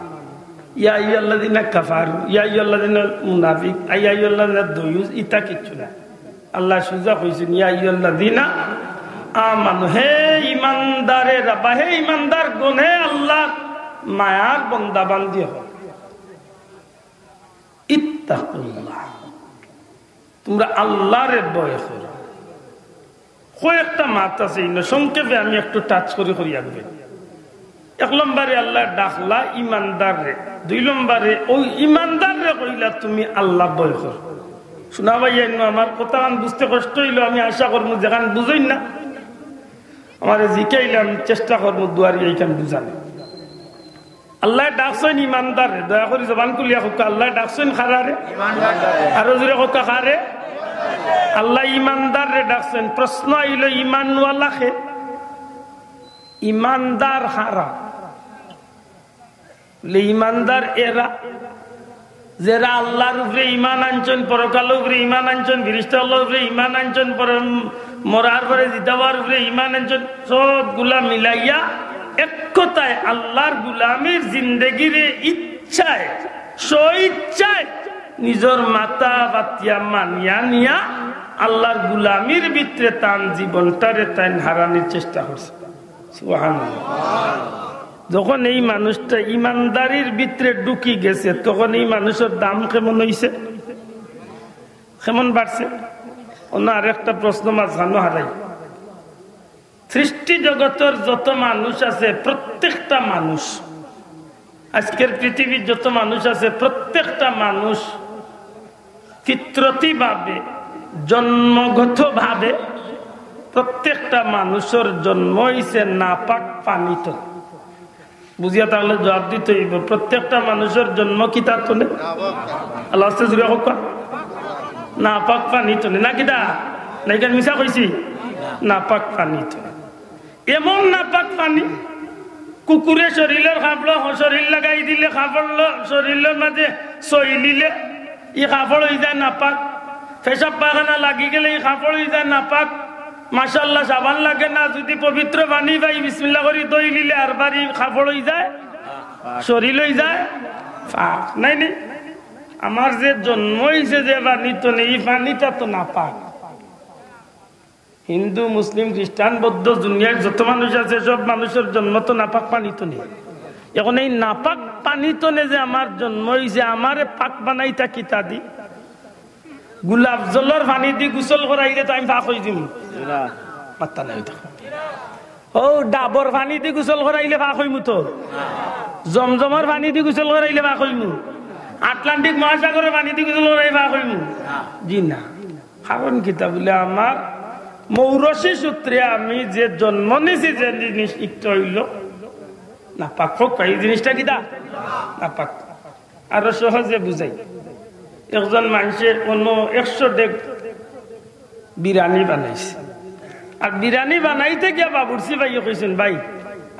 ইয়া আইয়ুহাল্লাযিনা কাফারু ইয়া আইয়ুহাল্লাযিনা মুনাফিক ইয়া আইয়ুহাল্লাযিনা দুয়ুস ইতা কিছু না আল্লাহ সুজা কইছেন ইয়া আইয়ুহাল্লাযিনা আমানু হে ঈমানদারেরা বা হে ঈমানদার গুনে আল্লাহ मायार बंदा बंदी हो इत्ताकुल्लाह तुमरा अल्लाह रे भय करो कोई एक ता माता से इन संकेपे आमी एक तो टच करी करी आगे एक लम्बारे अल्लाह दाखला ईमानदार रे दुई लम्बारे ओ ईमानदार रे कइला तुमी अल्लाह भय करो सुनाबा याइनो आमार कथा आन बुझते कष्ट हइलो आमी आशा करमु जेखान बुझइन ना आमारे जिकाइले आमी चेष्टा करमु दुआरी आइखान बुझानो अल्लाह डाकसन ईमानदार रे दया करी जबान खुलिया कक्का अल्लाह डाकसन खारा रे ईमानदार रे आरो जुरे कक्का खारे अल्लाह ईमानदार रे डाकसन प्रश्न आइलो ईमान वाला के ईमानदार खारा ले ईमानदार एरा जेरा अल्लाह ऊपर ईमान आनचन परकाल ऊपर ईमान आनचन फिरिश्ता अल्लाह ऊपर ईमान आनचन पर मरार परे जितावार ऊपर ईमान आनचन सब गुला मिलाइया एकताय अल्लाहर गुलामीर जिंदगी रे इच्छाय सो इच्छाय निजर माता बातिया मानिया निया अल्लाहर गुलामीर भितरे तान जीवनटारे तान हारानिर चेष्टा करछे सुबहानाल्लाह যখন এই মানুষটা ইমানদারির ভিতরে ঢুকি গেছে তখন এই মানুষের দাম কেমন হইছে কেমন বাড়ছে অন্য আরেকটা প্রশ্ন মাঝখানে হারাই सृष्टि जगतर যত মানুষ আছে প্রত্যেকটা মানুষ আজকের পৃথিবীর যত মানুষ আছে প্রত্যেকটা মানুষ ফিতরতিভাবে জন্মগতভাবে প্রত্যেকটা মানুষের জন্ম হইছে নাপাক পানিতে বুঝিয়া তাহলে জবাব দিতে হইব প্রত্যেকটা মানুষের জন্ম কি তার তলে আল্লাহ আস্তে জুড়ে হোক নাপাক পানিতে না কিটা না কেন মিছা কইছি নাপাক পানিতে এমন নাপাক পানি কুকুরে শরীরের খাবল শরীর লাগাই দিলে খাবল শরীরের মাঝে সই দিলে ये खाफड़ो इजा नापाक फेशब बागाना लागी गेले ये खाफड़ो इजा नापाक माशाल्लाह साबान लागे ना जुदी पवित्र पानी भाई बिस्मिल्लाह करी दई लिले हर बारी खाफड़ो इजा शरीर इजा फाक नहीं नहीं हमार जे जन्म हईसे जे पानी तो नहीं पानीटा तो नापाक। हिंदू मुस्लिम ख्रिस्टान बौद्ध दुनिया जत मानुष आछे सब मानुषेर जन्म तो नापाक पानी तो नहीं एखन एई नापाक पानी तो ने जे आमार जन्म हईसे आमारे पाक बनाइता किता दी गुलाब जलर पानी दी गुसल कराइले तो आमी पाक हई दिम ना पत्ता नाइ तो ओ डाबर पानी दी गुसल कराइले पाक हईमु तो ना जमजमर पानी दी गुसल कराइले पाक हईमु आटलांटिक महासागरेर पानी दी गुसल कराइले पाक हईमु ना जी ना कारण किता बोले आमार मौरसी सूत्रे आमी जे जन्म निछि जे जिनिस इक्त हईल ना पाखो कई जिनिसटा किदा ना पाख आरो सहजे बुझाई एकजन मानसे अनु सौ डेग बिरानी बानाइছে আর बिरानी বানাইতে গিয়া বাবুর্চি ভাইয়ে কইছেন ভাই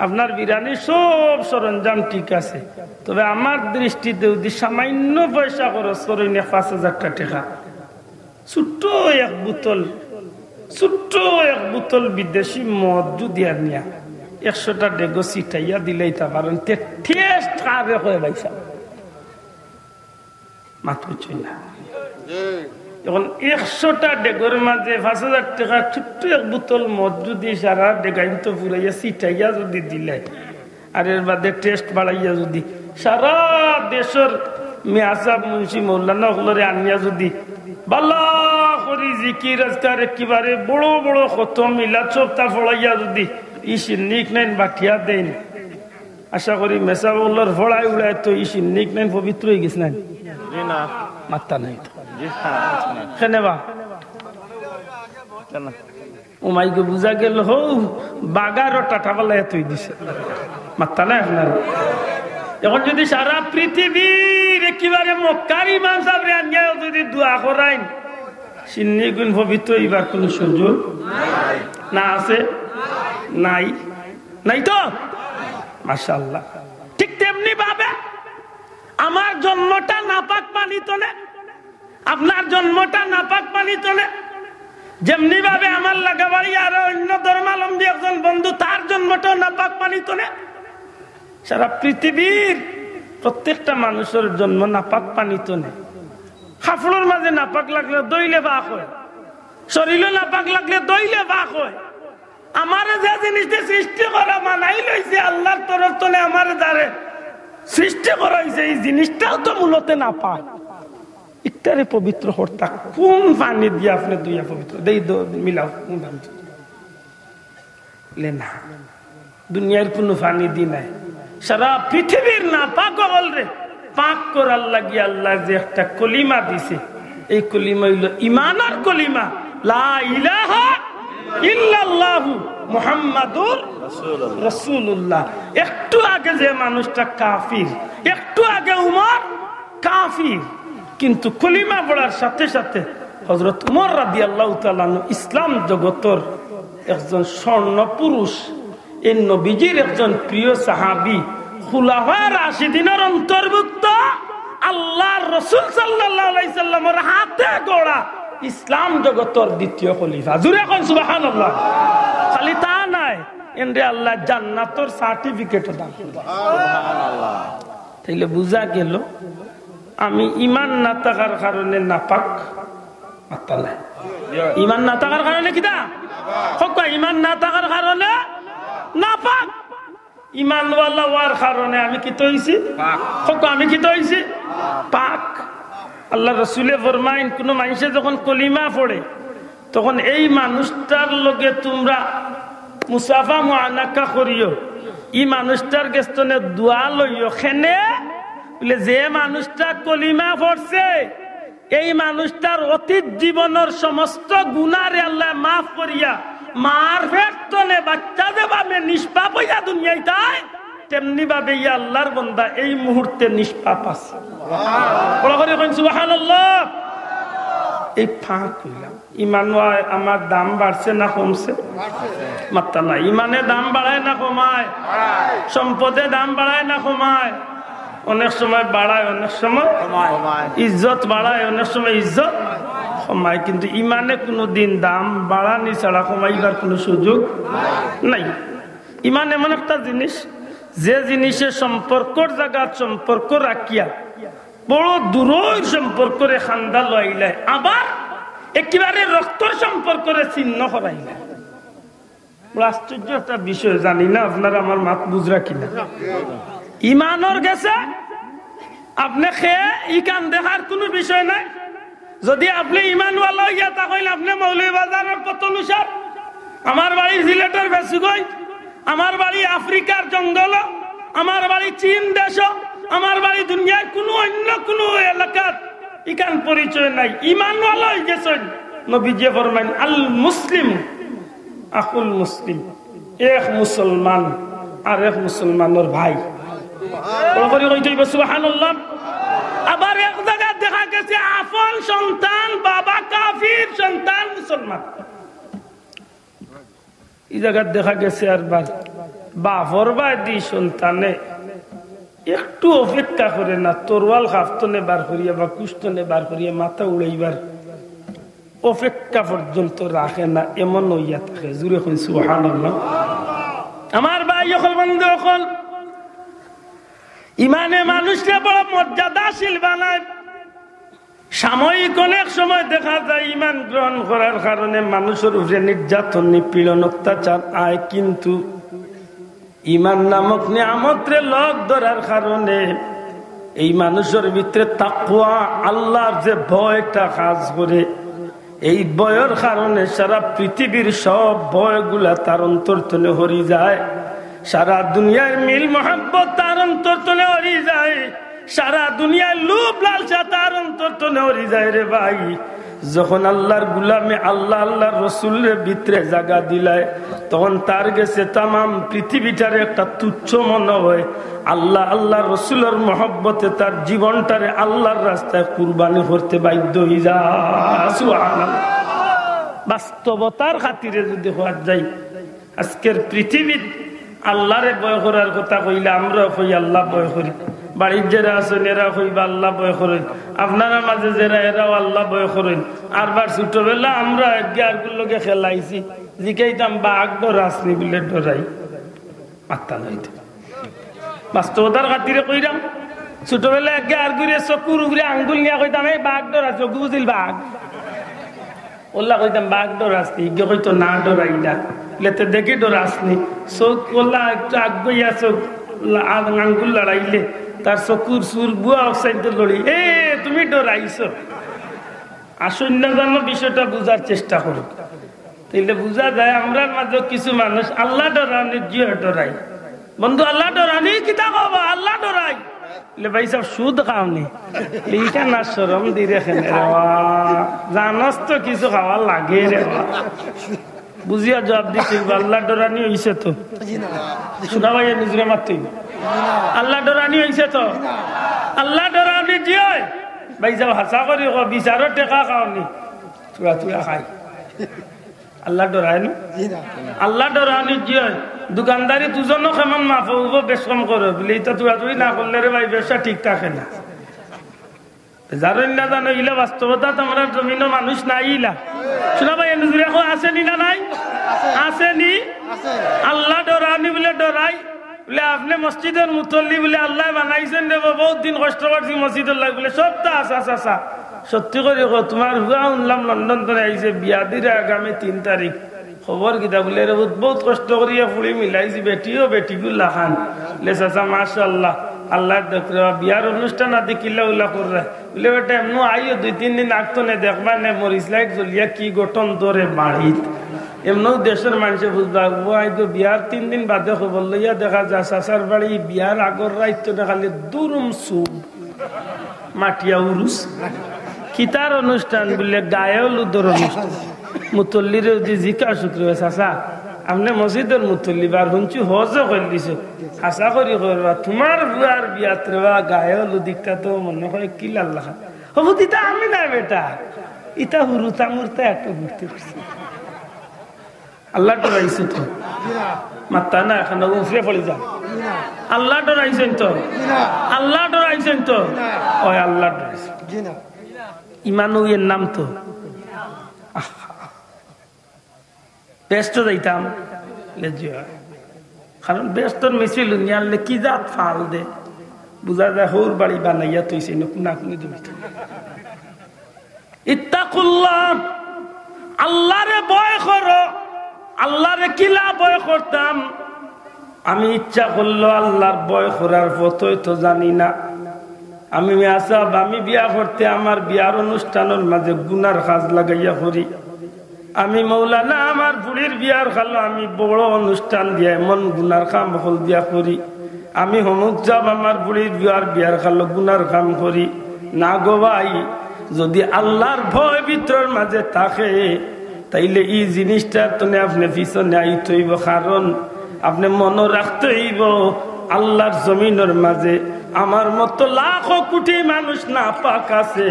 আপনার বিরানি সব সরঞ্জাম ঠিক আছে তবে আমার দৃষ্টিতে যদি সামান্য পয়সা খরচ করেন पाँच हज़ार টাকা ছোট এক বোতল ছোট এক বোতল বিদেশি মদ যদি আনিয়া একশোটা ডেগো সিটাইয়া দিলাইতা পারেন তে ঠেস কারে হয়ে ভাইসা মাথা চুই না যখন একশোটা ডেগোর মাঝে পাঁচ হাজার টাকা ছোট্ট এক বোতল মদ যদি সারা ডেগাইন তো পুরাইয়া সিটাইয়া যদি দিলাই আর এর বাদে টেস্ট বাড়াইয়া যদি সারা দেশের মিয়াসাব মুন্সি মৌলানা হলরে আনিয়া যদি বালা করি জিকির আজকার একেবারে বড় বড় খতম মিলাদ সবটা ফলাইয়া যদি इसी निक नाइन बाटिया देन आशा करी मेसाउल्लर फड़ाई उड़ाए तो इसी निक नाइन पवित्र ही किसने जी ना माता नहीं तो जी हां खनेवा चल ओ माई को बुझा गेल हो बागारो टाटावला एतई दिस माता ना हनार এখন যদি সারা পৃথিবীর একেবারে মক্কার ইমাম সাহেব রে আনিয়া যদি দোয়া করাইন সিন্নি গুণ পবিত্র ইবার কোন সুযোগ নাই না আছে নাই নাই তো মাশাআল্লাহ ঠিক তেমনি ভাবে আমার জন্মটা নাপাক পানি তোলে আপনার জন্মটা নাপাক পানি তোলে যেমনি ভাবে আমার লাগাবাড়ি আর অন্য ধর্মালম্বী একজন বন্ধু তার জন্মটা নাপাক পানি তোলে সারা পৃথিবীর প্রত্যেকটা মানুষের জন্ম নাপাক পানি তোলে খাফলুর মাঝে নাপাক লাগলে দইলে বাক হয় শরীরে নাপাক লাগলে দইলে বাক হয় हमारे जे जिनिस सृष्टि करा मानाई लैसे आल्लाहर तरफ तले हमारे दारे सृष्टि कराइसे ई जिनिसटाओ तो मूलते ना पाक इतारे पवित्र हरता कोन पानी दिया आपने दुनिया पवित्र देई दो मिलाओ कोन पानी लेना दुनियार कोन पानी दी ना सारा पृथ्वीर ना पाक होल रे पाक कर अल्लाह की अल्लाह जे एकटा कलिमा दिसे ए कलिमा हलो ईमानर कलिमा ला इलाहा ইল্লাল্লাহু মুহাম্মাদুর রাসূলুল্লাহ। একটু আগে যে মানুষটা কাফির একটু আগে উমর কাফির কিন্তু কলিমা পড়ার সাথে সাথে হযরত উমর রাদিয়াল্লাহু তাআলা আনহু ইসলাম জগতের একজন স্বর্ণ পুরুষ এই নবীজির একজন প্রিয় সাহাবী খুলাফায়ে রাশিদিনের অন্তর্ভুক্ত আল্লাহর রাসূল সাল্লাল্লাহু আলাইহি সাল্লামের হাতে গড়া ইসলাম জগতের দ্বিতীয় খলিফা জুরে কোন সুবহানাল্লাহ খালি তা নাই ইনরে আল্লাহ জান্নাতের সার্টিফিকেট দান সুবহানাল্লাহ তাইলে বুঝা গেল আমি ঈমান না থাকার কারণে নাপাক আতালা ঈমান না থাকার কারণে কি দা হক ঈমান না থাকার কারণে নাপাক ঈমান ওয়ালা ওয়ার কারণে আমি কি তো হইছি পাক হক আমি কি তো হইছি পাক। আল্লাহ রাসূলে ফরমায়েন কোন মানুষে যখন কলিমা পড়ে তখন এই মানুষটার লগে তোমরা মুসাফা মুআনাকা করিও এই মানুষটার গেস্তনে দোয়া লইও খেনে বলে যে মানুষটা কলিমা পড়ছে এই মানুষটার অতীত জীবনের সমস্ত গুনাহরে আল্লাহ maaf করিয়া মার ফেরতনে বাচ্চা দেবামে নিষ্পাপ হইয়া দুনিয়ায় তাই তেমনি ভাবে ইয়া আল্লাহর বান্দা এই মুহূর্তে নিষ্পাপ আছে সম্পদে দাম বাড়ায় না কমায় অনেক সময় বাড়ায়, অনেক সময় ইজ্জত বাড়ায়, অনেক সময় ইজ্জত কমায়, কিন্তু ইমানে কোনো দিন দাম বাড়ানি ছাড়া কমাইবার কোনো সুযোগ নাই। ইমান এমন একটা জিনিস, যে জিনিসের সম্পর্কর জায়গা সম্পর্ক রাখিয়া বড় দূরের সম্পর্করে খান্দা লইলে, আবার একেবারে রক্তর সম্পর্করে চিহ্ন হরাইলে। আশ্চর্য একটা বিষয়, জানি না আপনারা আমার মাত বুঝরা কিনা। ইমানর গেছে আপনি খেয়ে ইকান দেখার কোনো বিষয় নাই। যদি আপনি ইমানওয়ালা হইয়া তাহলে আপনি মৌলভীবাজারের পতনুসার, আমার বাড়ি সিলেটের বেসুগই, আমার বাড়ি আফ্রিকার জঙ্গল, আমার বাড়ি চীন দেশ, আমার বাড়ি দুনিয়ার কোনো অন্য কোনো এলাকার ইকান পরিচয় নাই, ইমানওয়ালা হয়ে গেছেন। নবীজি ফরমান আল মুসলিম আকুল মুসলিম, এক মুসলমান আর এক মুসলমানের ভাই। আবার এক জায়গায় দেখা গেছে আপন সন্তান বাবা কাফির, সন্তান মুসলমান। এই জায়গায় দেখা গেছে আর বাপর বাড়ি সন্তানে একটু অপেক্ষা করে না, তরোয়াল হাফতনে বার করিয়া বা কুষ্টনে বার করিয়া মাথা উড়াইবার অপেক্ষা পর্যন্ত রাখে না, এমন হইয়া থাকে। জুড়ে কই সুবহানাল্লাহ। আমার ভাই সকল, বন্ধু সকল, ইমানে মানুষকে বড় মর্যাদাশীল বানায়। সাময়িক অনেক সময় দেখা যায় ইমান গ্রহণ করার কারণে মানুষের উপরে নির্যাতন, নিপীড়ন, অত্যাচার আয়, কিন্তু ইমান নামক নিয়ামতের লগ ধরার কারণে এই মানুষের ভিতরে তাকওয়া, আল্লাহর যে ভয়টা কাজ করে, এই ভয়ের কারণে সারা পৃথিবীর সব ভয়গুলা তার অন্তর্তলে হরি যায়, সারা দুনিয়ার মিল মহব্বত তার অন্তর্তলে হরি যায়, সারা দুনিয়ার লোভ লালসা তার অন্তর্তলে হরি যায়। রে ভাই, যখন আল্লাহর গুলামে আল্লাহ আল্লাহর রসুলের ভিতরে জাগা দিলায়, তখন তার গেছে তামাম পৃথিবীটারে একটা তুচ্ছ মনে হয়। আল্লাহ আল্লাহ রসুলের মহব্বতে তার জীবনটারে আল্লাহর রাস্তায় কুরবানি করতে বাধ্য হয়ে যায়। বাস্তবতার খাতিরে যদি হওয়া যায়, আজকের পৃথিবীর আল্লাহরে বয় করার কথা কইলে আমরা কই আল্লাহ বয় করি, বাড়ির যারা আছেন এরা কইবা আল্লাহ বয় করেন, আপনারা মাঝে যারা এরাও আল্লাহ বয় করেন। আর বার ছোটবেলা আমরা একগুলোকে খেলাইছি, জিকাইতাম বা আকবর আসনি বলে ডরাই আত্মা লইতে। বাস্তবতার খাতিরে কইরাম, ছোটবেলা একগে আর ঘুরে চকুর উগরে আঙ্গুল নিয়ে কইতাম এই বাঘ ডরা, চকু বুঝিল বাঘ, ওল্লা কইতাম বাঘ ডরা আসনি, ইগে কইতো না ডরাই না, লেতে দেখি ডরা আসনি, চোখ ওল্লা একটু আগইয়া চোখ আঙ্গুল লড়াইলে তার চকুর সুর বুয়া অক্সাইডে লড়ি, এ তুমি ডরাইছ। আসুন না জানো বিষয়টা বুঝার চেষ্টা করো, তাইলে বুঝা যায় আমরা মাঝে কিছু মানুষ আল্লাহ ডরানি জিও ডরাই। বন্ধু আল্লাহ ডরানি কিতা বাবা আল্লাহ ডরাই লে ভাই সব সুদ খাওনি, এইটা না শরম দিয়ে জানস তো কিছু খাওয়া লাগে রে, বুঝিয়া জবাব দিতে আল্লাহ ডরানি হইছে তো সুদা ভাই নিজের মারতেই আল্লাহ ডরানি হইছে তো আল্লাহ ডরানি জিও ভাই যাও হাসা করি বিচারও টেকা খাওনি চুড়া চুড়া খাই আল্লাহ ডরায় না আল্লাহ ডরানি জিও। দোকানদারি দুজনও কেমন মাফ হবো বেশ কম করো বলে এটা তুড়া তুড়ি না করলে রে ভাই ব্যবসা ঠিক থাকে না। জানেন না জানো ইলা বাস্তবতা তোমরা জমিন মানুষ নাই ইলা শোনা ভাই এনুজুরে কো আছে নি না নাই আছে নি আল্লাহ ডরানি বলে ডরাই বলে আপনি মসজিদের মুতল্লি বলে আল্লাহ বানাইছেন রে বহুত দিন কষ্ট করছি মসজিদের লাগ বলে সব তা আছে আছে আছে সত্যি করে কো তোমার হুয়া উনলাম লন্ডন ধরে আইছে বিয়া দিরা আগামী তিন তারিখ খবর কিতা বলে রে বহুত কষ্ট করিয়া ফুড়ি মিলাইছি বেটিও বেটিগু লাখান বলে চাচা মাশাআল্লাহ আল্লাহ দেখ বিয়ার অনুষ্ঠান আদি কিল্লা উল্লাহ করে বলে বেটা এমন আইও দুই তিন দিন আগতো নে দেখবা নে মোর ইসলাইক জলিয়া কি গঠন ধরে বাড়িত এমন দেশের মানুষে বুঝবা ও আইতো বিয়ার তিন দিন বাদে খবর লইয়া দেখা যা চাচার বাড়ি বিয়ার আগর রাইতো না খালি দুরুম সুপ মাটিয়া উরুস কিতার অনুষ্ঠান বলে গায়েও লুদর অনুষ্ঠান মুতল্লির জিকা শুক্র চাচা আপনি মসজিদের মুতল্লি বার শুনছি হজও করে দিছে আশা করি করবা তোমার বুয়ার বিয়াত রেবা গায়ে হলো দিকটা তো মনে হয় কি লাল্লা হবু দিতা আমি না বেটা ইটা হুরুতা মুরতা একটা ঘুরতে করছি আল্লাহ ডরাইছে তো মাত্তা না এখন উফরে পড়ে যা। আল্লাহ ডরাইছেন তো? আল্লাহ ডরাইছেন তো? ওই আল্লাহ ডরাইছেন জি না। ইমানুয়ের নাম তো ব্যস্ত যাইতাম লেজিয়া, কারণ ব্যস্তর মিছিল নিয়ালে কি জাত ফাল দে বুঝা যায়। হোর বাড়ি বানাইয়া তুইছে না কোনো তুমি। ইত্তাকুল্লাহ, আল্লাহরে ভয় করো। আল্লাহরে কিলা ভয় করতাম আমি? ইচ্ছা করলো আল্লাহর ভয় করার পথই তো জানি না। আমি আসাব, আমি বিয়া করতে আমার বিয়ার অনুষ্ঠানের মাঝে গুনার কাজ লাগাইয়া করি। আমি মৌলানা আমার বুড়ির বিয়ার খালো আমি বড় অনুষ্ঠান দিয়া এমন গুনার কাম হল দিয়া করি। আমি হমুক যাব আমার বুড়ির বিয়ার বিয়ার খালো গুনার কাম করি না গো ভাই। যদি আল্লাহর ভয় ভিতরের মাঝে থাকে তাইলে এই জিনিসটা তোনে আপনি পিছনে আইতে হইব। কারণ আপনি মনে রাখতে হইব আল্লাহর জমিনের মাঝে আমার মতো লাখ কোটি মানুষ না পাক আছে।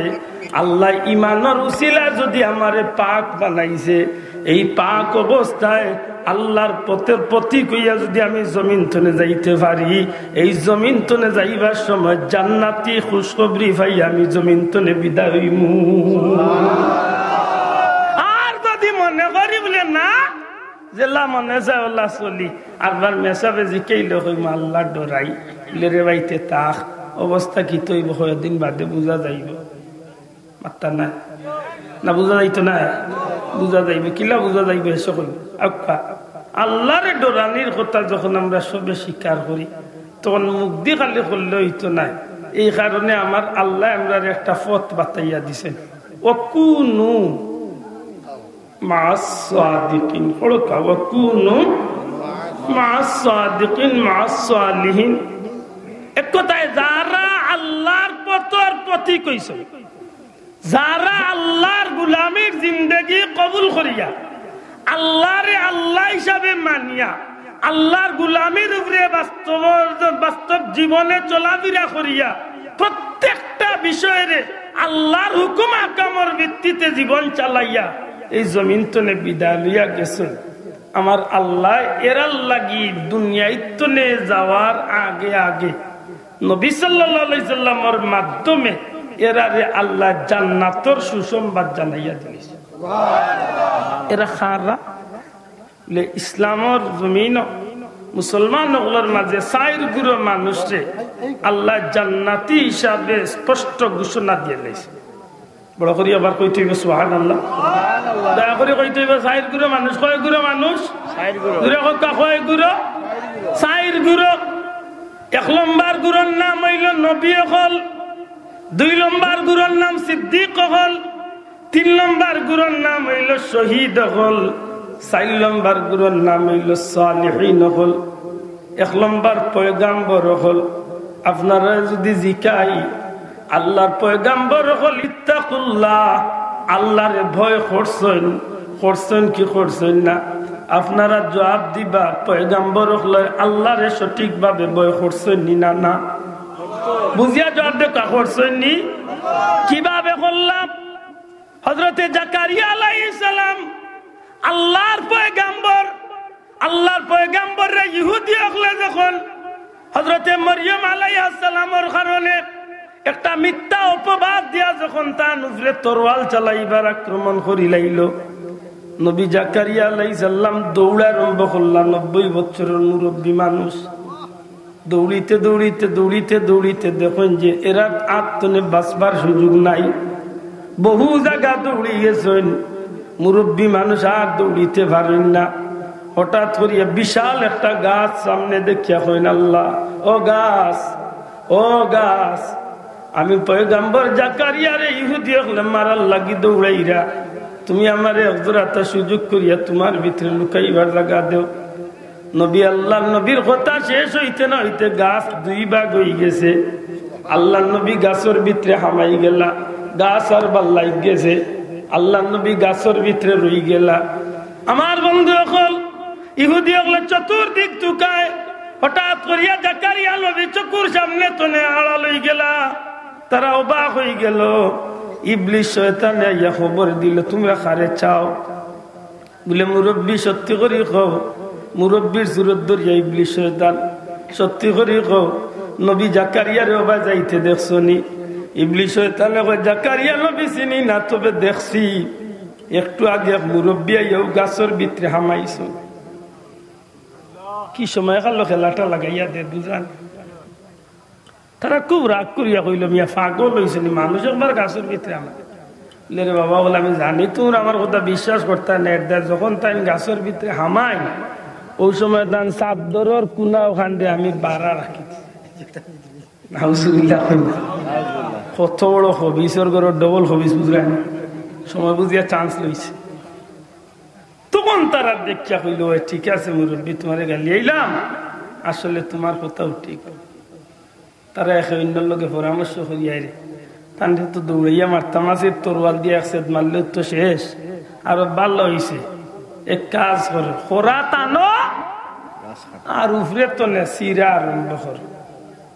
আল্লাহ ইমানের উসিলা যদি আমারে পাক বানাইছে, এই পাক অবস্থায় আল্লাহর পথের প্রতীক হইয়া যদি আমি জমিন তনে যাইতে পারি, এই জমিন তনে যাইবার সময় জান্নাতি খুশখবরি ভাই আমি জমিন তনে বিদায় হইমু। আর যদি মনে করি বলে না জেলা মনে যায় ওলা চলি আরবার মেসাবে জিকেইল হইমা আল্লাহ ডরাই লেরে বাইতে তাক অবস্থা কি তৈব কয়দিন বাদে বুঝা যাইব। মাত্তা না না বুঝা যাইতো না? বুঝা যাইবে। কিলা বুঝা যাইবে? সকল আকা আল্লাহরে ডরানির কথা যখন আমরা সবে স্বীকার করি তখন মুক্তি খালি করলে হইতো না। এই কারণে আমার আল্লাহ আমরা একটা পথ বাতাইয়া দিছেন, অকুনু মাস সাদিকিন। হলকা অকুনু মাস সাদিকিন মাস সালিহিন। এক কথায় যারা আল্লাহর পথর পথি কইছ, যারা আল্লাহর গুলামের জিন্দগি কবুল করিয়া আল্লাহরে আল্লাহ হিসাবে মানিয়া আল্লাহর গুলামের উপরে বাস্তব বাস্তব জীবনে চলাফেরা করিয়া প্রত্যেকটা বিষয়ের আল্লাহর হুকুম আকামর ভিত্তিতে জীবন চালাইয়া এই জমিন তনে বিদায় লইয়া গেছেন। আমার আল্লাহ এরাল লাগি দুনিয়ায় তনে যাওয়ার আগে আগে নবী সাল্লাল্লাহু আলাইহি সাল্লামের মাধ্যমে এরারে আল্লাহ জান্নাতের সুসংবাদ জানাইয়া দিয়েছে। এরা খারা ইসলামের জমিন মুসলমান ওগুলোর মাঝে চার গুরু মানুষে আল্লাহ জান্নাতি হিসাবে স্পষ্ট ঘোষণা দিয়ে লাইছে। বড় করি আবার কইতে হইব সুবহানাল্লাহ। দয়া করে কইতে হইব চার গুরু মানুষ। কয় গুরু মানুষ? চার গুরু। গুরু কথা কয় গুরু? চার গুরু। এক নম্বর গুরুর নাম হইল নবী হল, দুই নম্বর গুরুর নাম সিদ্দিক হল, তিন নম্বর গুরুর নাম হইল শহীদ হল, চার নম্বর গুরুর নাম হইল সালেহীন হল। এক নম্বর পয়গাম্বর হল। আপনারা যদি জিকাই আল্লাহর পয়গাম্বর হল ইত্তাকুল্লাহ, আল্লাহরে ভয় করছেন করছেন কি করছেন না? আপনারা জবাব দিবা পয়গাম্বর হল আল্লাহরে সঠিকভাবে ভয় করছেন না না বুঝিয়া জবাব দে কা করছেন নি। কিভাবে করলাম? হযরতে জাকারিয়া আলাইহিস সালাম আল্লাহর পয়গাম্বর, আল্লাহর পয়গাম্বররা ইহুদি হলে যখন হযরতে মরিয়ম আলাইহিস সালামের কারণে একটা মিথ্যা অপবাদ দিয়া যখন তার উপরে তরোয়াল চালাইবার আক্রমণ করি লাইলো, নবী জাকারিয়া আলাইহিস সালাম দৌড়া আরম্ভ করলা। নব্বই বছরের মুরব্বী মানুষ দৌড়িতে দৌড়িতে দৌড়িতে দৌড়িতে দেখুন যে এরা আর তনে বাঁচবার সুযোগ নাই। বহু জায়গা দৌড়িয়ে গেছেন, মুরব্বী মানুষ আর দৌড়িতে পারেন না। হঠাৎ করিয়া বিশাল একটা গাছ সামনে দেখিয়া হইন আল্লাহ, ও গাছ, ও গাছ, আমি পয়গাম্বর জাকারিয়ারে ইহুদি হলে মারার লাগি দৌড়াইরা তুমি আমার একজোড়াটা সুযোগ করিয়া তোমার ভিতরে লুকাইবার লাগা দেও। নবী আল্লাহর নবীর কথা শেষ হইতে না হইতে গাছ দুই ভাগ হয়ে গেছে। আল্লাহর নবী গাছের ভিতরে হামাই গেলা, গাছ আর বাল্লাই গেছে, আল্লাহর নবী গাছের ভিতরে রই গেলা। আমার বন্ধু সকল ইহুদি সকলে চতুর্দিক টুকায়, হঠাৎ করিয়া জাকারিয়া নবী চকুর সামনে তনে আড়াল হয়ে গেলা। তারা অবাক হয়ে গেল। ইবলিস শয়তানে ইয়া খবর দিল তোমরা কারে চাও? বলে মুরব্বী সত্যি করি কও। মুরব্বীর জুরত ধরিয়া ইবলিস শয়তান सत्य करी को नबी जकरिया रे बाबा जाइते देखसोनी इबली शैतान को जकरिया नबी सिनी ना तबे देखसी एकटू आगे एक मुरब्बिया यऊ गासर भितरे हामाइसो की समय का लोके लाटा लगाइया दे दुजान तारा खूब राग करिया কইলো মিয়া পাগল হইছিনি মানুষ একবার গাসর भितरे हामा ले रे बाबा बोला मैं जानी तू हमार कथा विश्वास करता नेट दे जखन ताइन गासर भितरे हामाई ओ समय दान साप दरर कुना ओखानदे आमी बारा राखी नाउजुबिल्लाह কত বড় হবিসর গর ডবল হবিস বুঝলেন समय बुझिया चान्स लईछे तखन तारा देखिया কইলো ठीक आछे मुरब्बी तुम्हारे गाली आइलाम आसले तुम्हार कथाओ ठीक तारा এখইন্নর লগে পরামর্শ করি আইরে तांडे तो दौड़ाइया मारता मासे तोरवाल दिया एकसेद मारले तो शेष और बाल হইছে एक काज कर खोरा तानो আর উফরে তো না সিরা আরম্ভ কর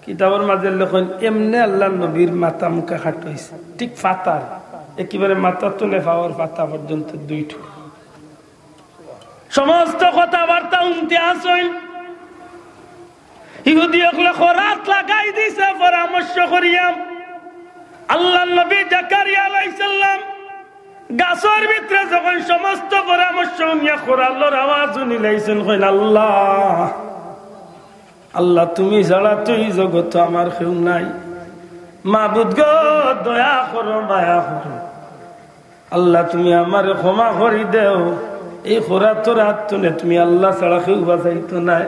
কিতাবের মাঝে লেখন এমনে আল্লাহর নবীর মাথা মুখা কাট হইছে ঠিক ফাতার একেবারে মাথা তো না পাওয়ার ফাতা পর্যন্ত দুই ঠু সমস্ত কথাবার্তা ইমতিয়াজ হইল ইহুদি একলা খরাত লাগাই দিছে পরামর্শ করিয়াম আল্লাহ নবী জাকারিয়া আলাইহিস সালাম গাছের ভিতরে যখন সমস্ত পরামর্শ নিয়া কোরআনের আওয়াজ শুনিলেন কইল আল্লাহ আল্লাহ তুমি ছাড়া তুই জগত আমার কেউ নাই মাবুদ গো দয়া করো মায়া করো আল্লাহ তুমি আমার ক্ষমা করি দেও এই কোরআনের রাত তুলে তুমি আল্লাহ ছাড়া কেউ বাঁচাইতো নাই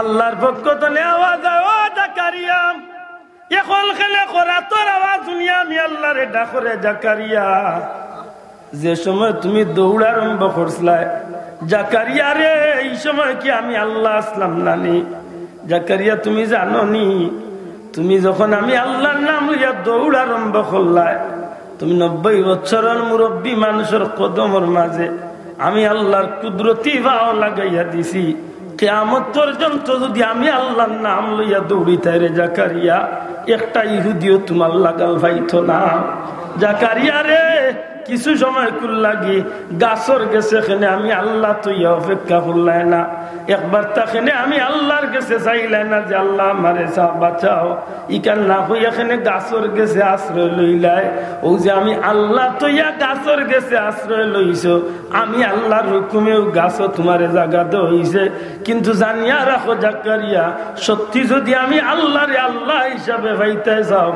আল্লাহর পক্ষ থেকে আওয়াজ আয় ও জাকারিয়া এখন খেলে কোরআনের আওয়াজ শুনিয়া আমি আল্লাহরে ডাকরে জাকারিয়া যে সময় তুমি দৌড় আরম্ভ করছলা জাকারিয়া রে এই সময় কি আমি আল্লাহ আসলাম নানি জাকারিয়া তুমি জানো নি তুমি যখন আমি আল্লাহর নাম লইয়া দৌড় আরম্ভ করলা তুমি নব্বই বছরের মুরব্বি মানুষের কদমের মাঝে আমি আল্লাহর কুদরতি বাও লাগাইয়া দিছি কিয়ামত পর্যন্ত যদি আমি আল্লাহর নাম লইয়া দৌড়িতাই রে জাকারিয়া একটা ইহুদিও তোমার লাগাল ভাইতো না জাকারিয়া রে কিছু সময় কুল লাগি গাছর গেছে এখানে আমি আল্লাহ তো ইয়া অপেক্ষা করলাই না একবার তাখানে আমি আল্লাহর কাছে চাইলাই না যে আল্লাহ আমারে বাঁচাও ইকান না হই এখানে গাছর গেছে আশ্রয় লইলাই ও যে আমি আল্লাহ তো ইয়া গাছর গেছে আশ্রয় লইছো আমি আল্লাহর হুকুমেও গাছ তোমারে জায়গা দে হইছে কিন্তু জানিয়া রাখো জাকারিয়া সত্যি যদি আমি আল্লাহরে আল্লাহ হিসাবে পাইতে যাও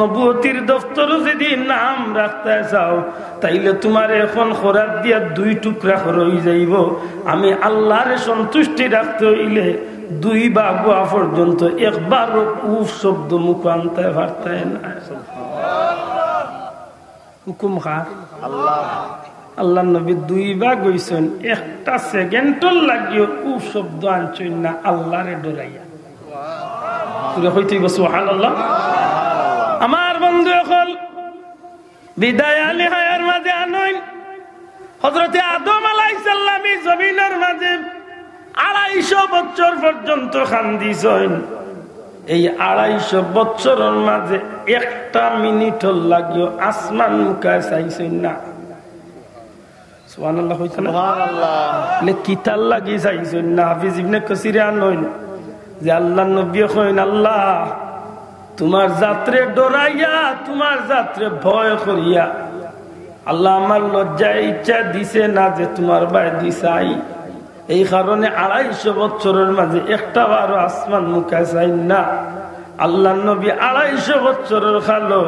নবুয়তের দফতরে যদি নাম রাখতে যাও তাইলে তোমার এখন খোরাক দিয়া দুই টুকরা হয়ে যাইব আমি আল্লাহর সন্তুষ্টি রাখতে হইলে দুই বাগুয়া পর্যন্ত একবার উফ শব্দ মুখ আনতে পারতে না হুকুম কার আল্লাহ আল্লাহর নবী দুই বাগ হইছেন একটা সেকেন্ডও লাগিও উফ শব্দ আনছেন না আল্লাহরে ডরাইয়া সুবহানাল্লাহ তুই কইতেই সুবহানাল্লাহ আমার বন্ধু এখন বিদায় আলী হায়ার মাঝে আনইন হযরতে আদম আলাইহিস সালামই জমিনের মাঝে আড়াইশো বছর পর্যন্ত কান্দিছেন এই আড়াইশো বছরের মাঝে একটা মিনিট লাগিও আসমান মুখে চাইছেন না সুবহানাল্লাহ সুবহানাল্লাহ লে কিতাল লাগি চাইছেন না হাফিজ ইবনে কাসির আনইন যে আল্লাহর নবী কইন আল্লাহ তোমার যাত্রে ডরাইয়া তোমার যাত্রে ভয় করিয়া আল্লাহ আমার লজ্জা ইচ্ছা দিছে না যে তোমার ভাই দিছাই এই কারণে আড়াইশো বছরের মাঝে একটা বারো আসমান মুখে চাই না আল্লাহ নবী আড়াইশো বছরের খালো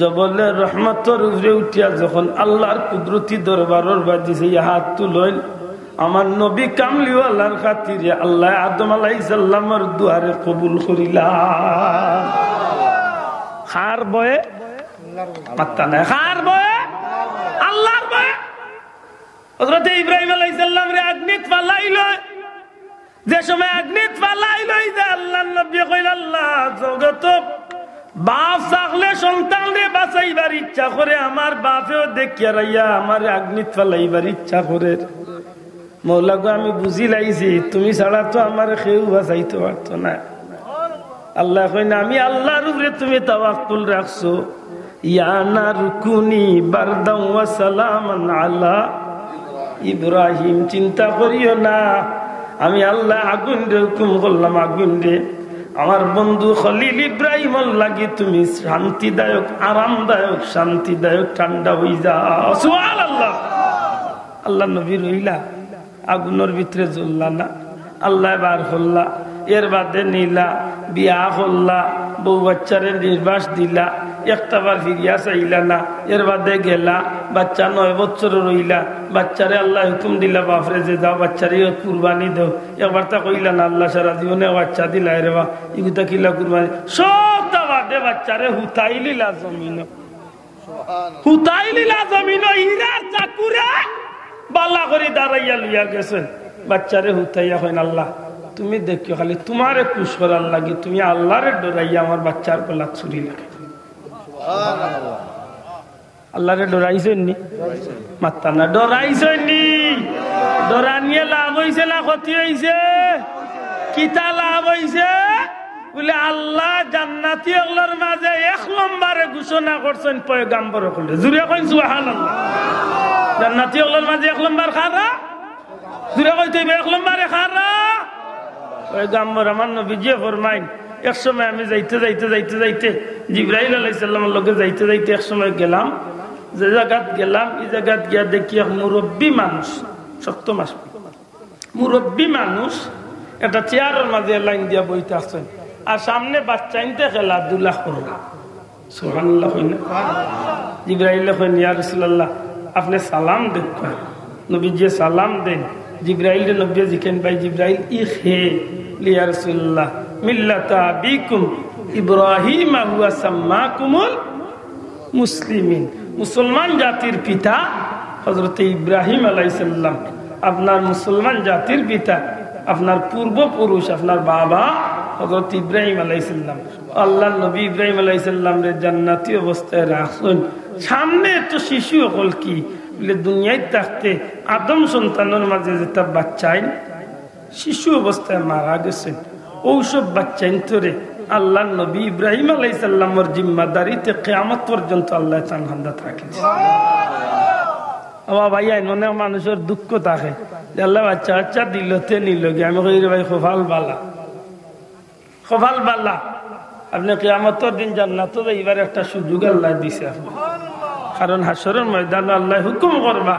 জবলের রহমতের উপরে উঠিয়া যখন আল্লাহর কুদরতি দরবারের বাজিছে হাত তুলইল আমার নবী কামলিওয়ালার খাতিরে আল্লাহ আদম আলাইহিস সালামের দুয়ারে কবুল করিলাম হার বয়ে পাত্তা নাই হার বয়ে আল্লাহর বয়ে হযরত ইব্রাহিম আলাইহিস সালাম রে আগ্নিত ফালাইল যে সময় আগ্নিত ফালাইল যে আল্লাহর নবী কইল আল্লাহ জগত বাপ সাখলে সন্তান রে বাঁচাইবার ইচ্ছা করে আমার বাপেও দেখিয়া রাইয়া আমার আগ্নিত ফালাইবার ইচ্ছা করে মৌলা গো আমি বুঝি লাইছি তুমি ছাড়া তো আমার কেউ বাঁচাইতে পারতো না আল্লাহ কইনা আমি আল্লাহর উপরে তুমি তাওয়াক্কুল রাখছো ইয়া নারকুনি বারদাও ওয়া সালামান আলা ইব্রাহিম চিন্তা করিও না আমি আল্লাহ আগুন দিয়ে হুকুম করলাম, আগুন দিয়ে আমার বন্ধু খলিল ইব্রাহিম আল্লাহকে তুমি শান্তিদায়ক আরামদায়ক শান্তিদায়ক ঠান্ডা হয়ে যাও। সুবহানাল্লাহ। আল্লাহ নবী রইলা আগুনের ভিতরে জ্বললা না, আল্লাহ বার হল্লা, এর বাদে নিলা, বিয়া হল্লা, বউ বাচ্চারে নির্বাস দিলা, একটা বার ফিরিয়া চাইলা না, এর বাদে গেলা, বাচ্চা নয় বছর রইলা, বাচ্চারে আল্লাহ হুকুম দিলা বাপরে যে যাও বাচ্চারে কুরবানি দেও, একবার তা কইলা না আল্লাহ সারা জীবনে বাচ্চা দিলা রে বা ইগুতা কিলা কুরবানি, সব তা বাদে বাচ্চারে হুতাই লিলা জমিন, হুতাই লিলা জমিন, হীরার চাকুরা বালা করে দাঁড়াইয়া লইয়া গেছেন, বাচ্চারে হুতাইয়া হয় আল্লাহ তুমি দেখো খালি তোমারে খুশ করার লাগে তুমি আল্লাহরে ডরাইয়া আমার বাচ্চার গলা ছুরি লাগে। আল্লাহরে ডরাইছেন নি মাত্তা না, ডরাইছেন নি, ডরা নিয়ে লাভ হয়েছে না ক্ষতি হয়েছে? কিতা লাভ হয়েছে? বলে আল্লাহ জান্নাতি ওগুলোর মাঝে এক নম্বরে ঘোষণা করছেন পয়গাম্বর হলে জুড়ে কইন সুবহানাল্লাহ। জান্নাতি ওগুলোর মাঝে এক নম্বর খারা জুড়ে কইতে এক নম্বরে খারা পয়গাম্বর আমার নবীজি ফরমাইন এক সময় আমি যাইতে যাইতে যাইতে যাইতে জিব্রাইল আলাইহিস সালামের লগে যাইতে যাইতে এক সময় গেলাম, যে জায়গাত গেলাম এই জায়গাত গিয়া দেখি এক মুরব্বী মানুষ শক্ত মাস মুরব্বী মানুষ একটা চেয়ারের মাঝে লাইন দিয়া বইতে আসছেন আর সামনে বাচ্চা আনতে খেলাধুলা করল। সুবহানাল্লাহ। জিব্রাইল কইন ইয়া রাসূলুল্লাহ আপনি সালাম দেখুন, নবীজি সালাম দেন, জিব্রাইল নবী জিকেন ভাই জিব্রাইল ই খে ইয়া রাসূলুল্লাহ মিল্লাতা বিকুম ইব্রাহিম হুয়া সাম্মাকুমুল মুসলিমিন, মুসলমান জাতির পিতা হযরত ইব্রাহিম আলাইহিস সালাম আপনার মুসলমান জাতির পিতা, আপনার পূর্বপুরুষ আপনার বাবা হযরত ইব্রাহিম আলাইহিস সালাম। আল্লাহ নবী ইব্রাহিম আলাইহিস সালাম রে জান্নাতি অবস্থায় রাখুন। সামনে তো শিশু হল কি বলে দুনিয়ায় থাকতে আদম সন্তানের মাঝে যেটা বাচ্চাই শিশু অবস্থায় মারা গেছেন ওসব বাচ্চাই তোরে আল্লাহ নবী ইব্রাহিম আলাইহিস সালামের জিম্মাদারিতে কিয়ামত পর্যন্ত আল্লাহ চানহান্দা থাকেন। আমার ভাই আইন অনেক মানুষের দুঃখ থাকে যে আল্লাহ বাচ্চা বাচ্চা দিলতে নিল গিয়ে আমি কই রে ভাই খোফাল বালা খোফাল বালা আপনি কিয়ামতের দিন জান্নাতে যাইবার একটা সুযোগ আল্লাহ দিছে আপনি, কারণ হাসরের ময়দানে আল্লাহ হুকুম করবা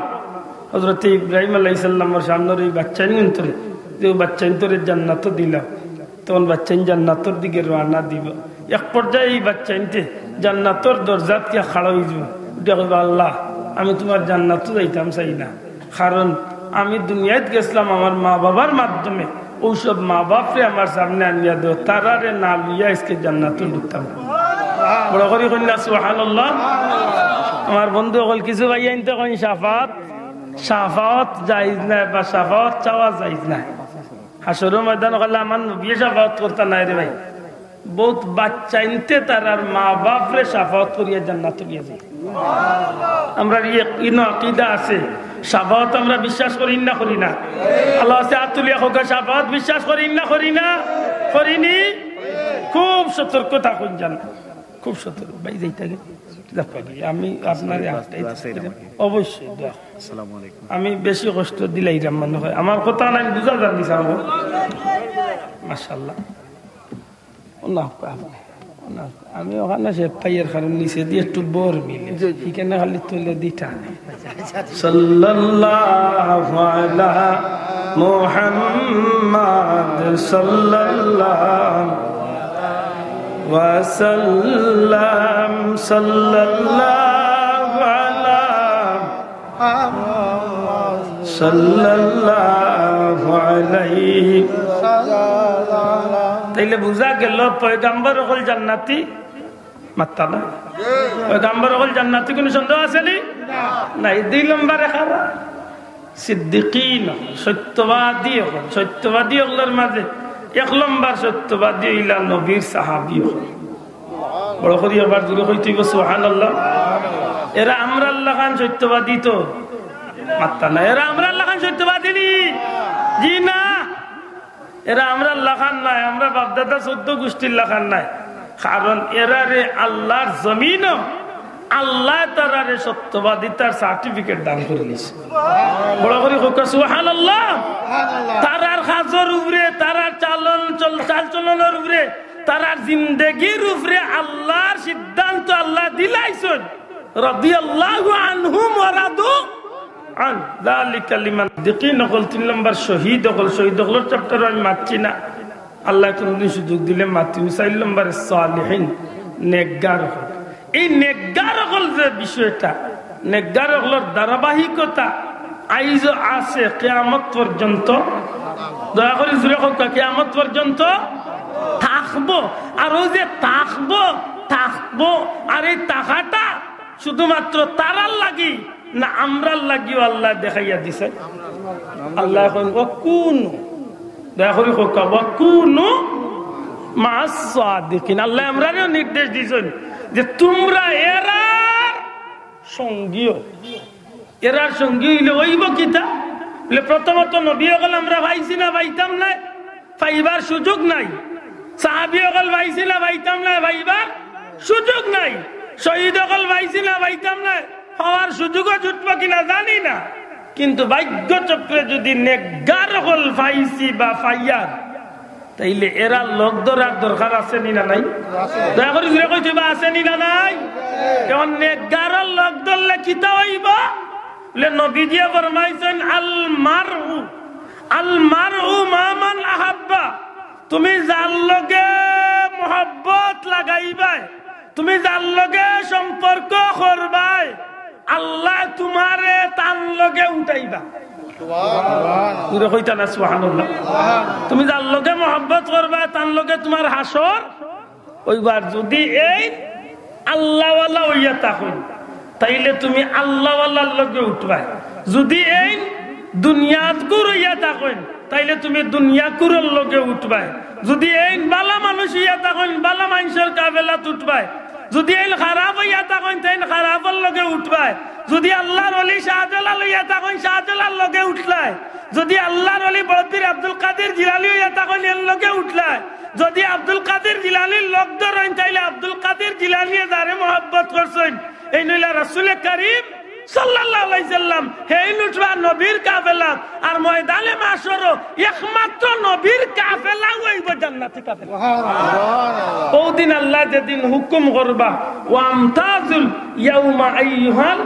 হযরত ইব্রাহিম আলাইহিস সালামের সামনের ওই বাচ্চা নিয়ন্তরে যে বাচ্চা নিয়ন্তরে জান্নাত দিলাম তখন বাচ্চা জান্নাতের দিকে রওনা দিব। এক পর্যায়ে এই বাচ্চা নিতে জান্নাতের দরজাত কে খাড়া হয়ে যাব, ওটা কইবা আল্লাহ আমি তোমার জান্নাতে যাইতাম চাই না, কারণ আমি দুনিয়াতে গেছিলাম আমার মা বাবার মাধ্যমে ওইসব মা বাপরে আমার সামনে আনিয়া দেও, তারারে না লইয়া আজকে জান্নাতে ঢুকতাম। বড় করে কইনা সুবহানাল্লাহ। আমার বন্ধু সকল কিছু ভাইয়া আনতে কই শাফাত শাফাত জায়েজ না বা শাফাত চাওয়া জায়েজ না। হাসর ময়দান কইলা আমার নবী শাফাত করতে নাই রে ভাই, বহুত বাচ্চা আনতে তার আর মা বাপরে শাফাত করিয়া জান্নাতে গিয়ে যায়। আমরা ইনো আকীদা আছে শাফাত আমরা বিশ্বাস করি না করি না? আল্লাহ সে আতুলিয়া হোক শাফাত বিশ্বাস করি না করি না করিনি? খুব সতর্ক থাকুন জান, খুব সতর্ক ভাই যাইতে আমি আপনার অবশ্যই আমি বেশি কষ্ট দিলাই মনে হয় আমার কথা নাই বুঝা জানি মাশাআল্লাহ। আমি ওখানে সে পাইয়ের কারণ নিচে দিয়ে একটু বর মিলে এখানে খালি তুলে দিটা সাল্লাল্লাহু আলা মুহাম্মাদ সাল্লাল্লাহু ওয়াসাল্লাম সাল্লাল্লাহু আলা মুহাম্মাদ সাল্লাল্লাহু আলাইহি সাল্লাম। তাইলে বুঝা গেল পয়গম্বর হল জান্নাতি মাত্তা না, পয়গম্বর হল জান্নাতি কোনো সন্দেহ আছে নি না। দুই নম্বরে খারা সিদ্দিকিন সত্যবাদী হল, সত্যবাদী হলের মাঝে এক লম্বা সত্যবাদী ইলা নবীর সাহাবী হল। বড় করি আবার দূরে হইতে সুবহানাল্লাহ। এরা আমরা আল্লাহ খান সত্যবাদী তো মাত্তা না, এরা আমরা আল্লাহ খান সত্যবাদী নি জি না, এরা আমরা আল্লাহ খান নাই, আমরা বাপদাদা চোদ্দ গোষ্ঠীর লাখান নাই, কারণ এরা রে আল্লাহর জমিন আল্লাহ তারারে সত্যবাদিতার সার্টিফিকেট দান করে নিছে। বড় করে কও সুবহানাল্লাহ। তারার হাজার উপরে, তারার চালন চালচলনের উপরে, তারার জিন্দেগির উপরে আল্লাহর সিদ্ধান্ত আল্লাহ দিলাইছেন। রাদিয়াল্লাহু আনহুম ওয়া রাদু আন যালিকা লিমান দিকি নকল তিন নম্বর শহীদ হল। শহীদ হল চ্যাপ্টার আমি মাতছি না, আল্লাহ কোনদিন সুযোগ দিলে মাতৃ। চার নম্বর সালেহীন নেকগার হল। এই নেকগার হল যে বিষয়টা, নেকগার হলের ধারাবাহিকতা আইজ আছে কিয়ামত পর্যন্ত। দয়া করে জুড়ে কথা কিয়ামত পর্যন্ত থাকবো। আর ও যে থাকবো থাকবো আর এই থাকাটা শুধুমাত্র তারার লাগি না, আমরার লাগিও আল্লাহ দেখাইয়া দিছে। আল্লাহ এখন কুনু, দয়া করি কুনু মাস সাদিকিন। আল্লাহ আমরারেও নির্দেশ দিয়েছেন যে তোমরা এরার সঙ্গীও। এরার সঙ্গী হইলে ওইব কিতা বলে, প্রথমত নবী হল আমরা পাইছি না, পাইতাম না, পাইবার সুযোগ নাই। সাহাবী হল পাইছি না, পাইতাম না, পাইবার সুযোগ নাই। শহীদ হল পাইছি না, পাইতাম না, হওয়ার সুযোগও জুটবো কিনা জানি না। কিন্তু ভাগ্য চক্রে যদি নেকগার হল পাইছি বা পাইয়ার, তাইলে এরা লোক ধরার দরকার আছে নি না নাই? দয়া করে জুড়ে কইতে বা আছে নি না নাই? এখন নেকগার লোক ধরলে কিতা হইব? বলে নবীজি ফরমাইছেন আল মারউ আল মারউ মা মান আহাব্বা। তুমি যার লগে মোহব্বত লাগাইবাই, তুমি যার লগে সম্পর্ক করবাই, আল্লাহ তোমারে তার লগে উঠাইবা। তুমি যার লগে মোহব্বত করবা তার লগে তোমার হাসর ওইবার। যদি এই আল্লাহওয়ালা হইয়া থাকুন তাইলে তুমি আল্লাহওয়ালার লগে উঠবা। যদি এই দুনিয়াত গুর হইয়া থাকুন তাইলে তুমি দুনিয়া কুরোর লগে উঠবা। যদি এই বালা মানুষ হইয়া থাকুন বালা মানুষের কাবেলাত উঠবা। যদি এই খারাপ হইয়া থাকুন তাই খারাপের লগে উঠবা। যদি আল্লাহর ওলি শাহজালাল হইয়া থাকুন শাহজালাল লগে উঠলাই। যদি আল্লাহর ওলি বড়পীর আব্দুল কাদের জিলানী হইয়া থাকুন এর লগে উঠলাই। যদি আব্দুল কাদের জিলানীর লোক ধরেন তাইলে আব্দুল কাদের জিলানী যারে মোহাব্বত করছেন এই নইলা রাসূল কারীম সাল্লাল্লাহু আলাইহি সাল্লাম হেই উঠবা নবীর কাফেলাত। আর ময়দানে মাশর একমাত্র নবীর কাফেলা হইব জান্নাতে কাফেলা। সুবহানাল্লাহ। ওদিন আল্লাহ যেদিন হুকুম করবা ওয়ামতাজুল ইয়াউমা আইহাল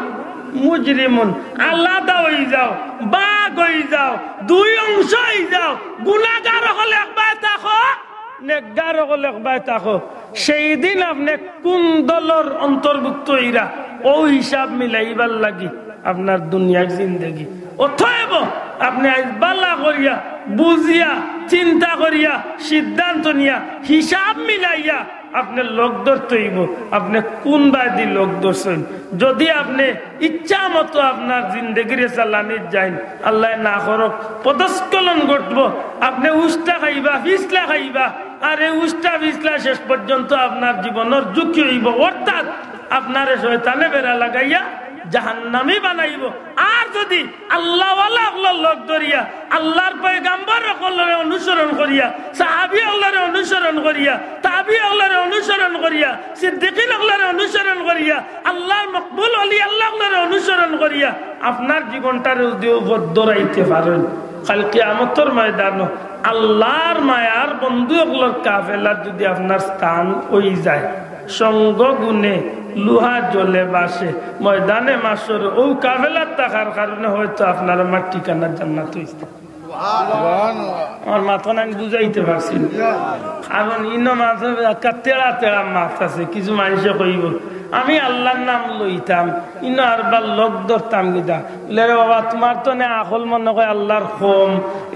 মুজরিমুন, আলাদা হয়ে যাও, বাগ হয়ে যাও, দুই অংশ হয়ে যাও। গুনাহগার হলে একবার থাকো, নেকগার হলে একবার থাকো। সেই দিন আপনি কোন দলের অন্তর্ভুক্ত হইরা ও হিসাব মিলাইবার লাগি আপনার দুনিয়ার জিন্দগি। অতএব আপনি আজ বালা করিয়া বুঝিয়া চিন্তা করিয়া সিদ্ধান্ত নিয়া হিসাব মিলাইয়া আপনি লোক ধরতেইব আপনি কোন বাদি লোক ধরছেন। যদি আপনি ইচ্ছা মতো আপনার জিন্দগির চালানির যাইন, আল্লাহ না করক পদস্খলন ঘটব। আপনি উস্তা খাইবা, ফিসলা খাইবা, আর এই উস্তা ফিসলা শেষ পর্যন্ত আপনার জীবনের ঝুঁকি হইব। অর্থাৎ আপনারে শয়তানে বেড়া লাগাইয়া জাহান্নামী বানাইব। আর যদি আল্লাহওয়ালা হল লোক ধরিয়া আল্লাহর পয়গাম্বর হলরে অনুসরণ করিয়া, সাহাবী হলরে অনুসরণ করিয়া, তাবি হলরে অনুসরণ করিয়া, সিদ্দিকীন হলরে অনুসরণ করিয়া, আল্লাহর মকবুল অলি আল্লাহ হলরে অনুসরণ করিয়া আপনার জীবনটারে যদিও দৌড়াইতে পারেন, কাল কিয়ামতের ময়দানে আল্লাহর মায়ার বন্ধু হলর কাফেলা যদি আপনার স্থান ওই যায়, সঙ্গ গুণে লোহা জলে বাসে, ময়দানে মাসর ও কাফেলার থাকার কারণে হয়তো আপনার আমার ঠিকানা জান্নাত হইছে। আমার মাথা আমি বুঝাইতে পারছি না, কারণ ইন মাছ তেড়া তেড়া মাছ আছে। কিছু মানুষে কইব আমি আল্লাহর নাম লইতাম ইন আর বার লোক ধরতাম গিতা। রে বাবা, তোমার তো না আকল মনে কয় আল্লাহর কম,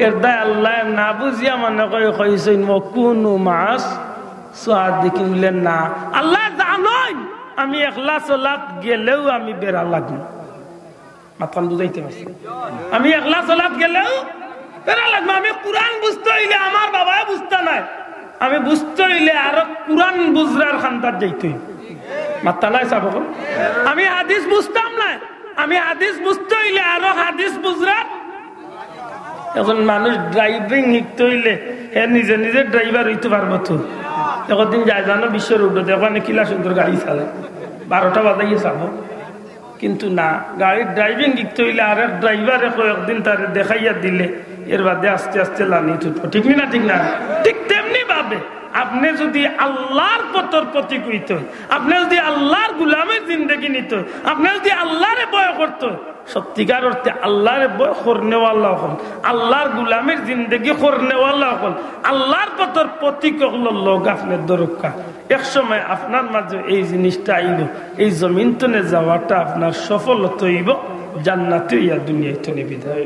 এর দায় আল্লাহ না বুঝিয়া মনে কয় কইস কোনো মাছ সাদ দেখিন। বলে না, আল্লাহ জানেন আমি একলা সালাত গেলেও আমি বেরা লাগি। মাথা বুঝাইতে পারছি, আমি একলা সালাত গেলেও বেরা লাগবো। আমি কুরআন বুঝতে হইলে আমার বাবা বুঝতে নাই, আমি বুঝতে হইলে আরো কুরআন বুঝরার খান্দার যাইতে হইব। মাথা নাই চাপ, আমি হাদিস বুঝতাম না, আমি হাদিস বুঝতে হইলে আরো হাদিস বুঝরার। এখন মানুষ ড্রাইভিং শিখতে হইলে হে নিজে নিজে ড্রাইভার হইতে পারবো। তো একদিন যায় জানো বিশ্বের উঠো, দেখো কিলা সুন্দর গাড়ি চালায়। बारोटा बजाइए सामो किन्तु ना गाड़ी ड्राइविंग लिखते हुए आरे ड्राइवर को एक दिन तारे देखाइया दिले एर बादे आस्ते आस्ते लानी छूटो ठीक नहीं ना ठीक ना ठीक तेमनी बाबे आपने जो दी अल्लाह पत्थर पति को इतो आपने जो दी अल्लाह गुलामी जिंदगी नितो आपने जो दी अल्लाह रे बॉय करतो सत्तिकार और ते अल्लाह रे बॉय खोरने वाला हो अल्लाह गुलामी जिंदगी खोरने वाला हो अल्लाह पत्थर पति को लोग आपने दरुका एक समय आपना मज़े इस निष्ठा इबो इस ज़मीन तो ने ज़वाटा आपना शफ़ल तो इबो जन्नती या दुनिया तो नहीं बिधाई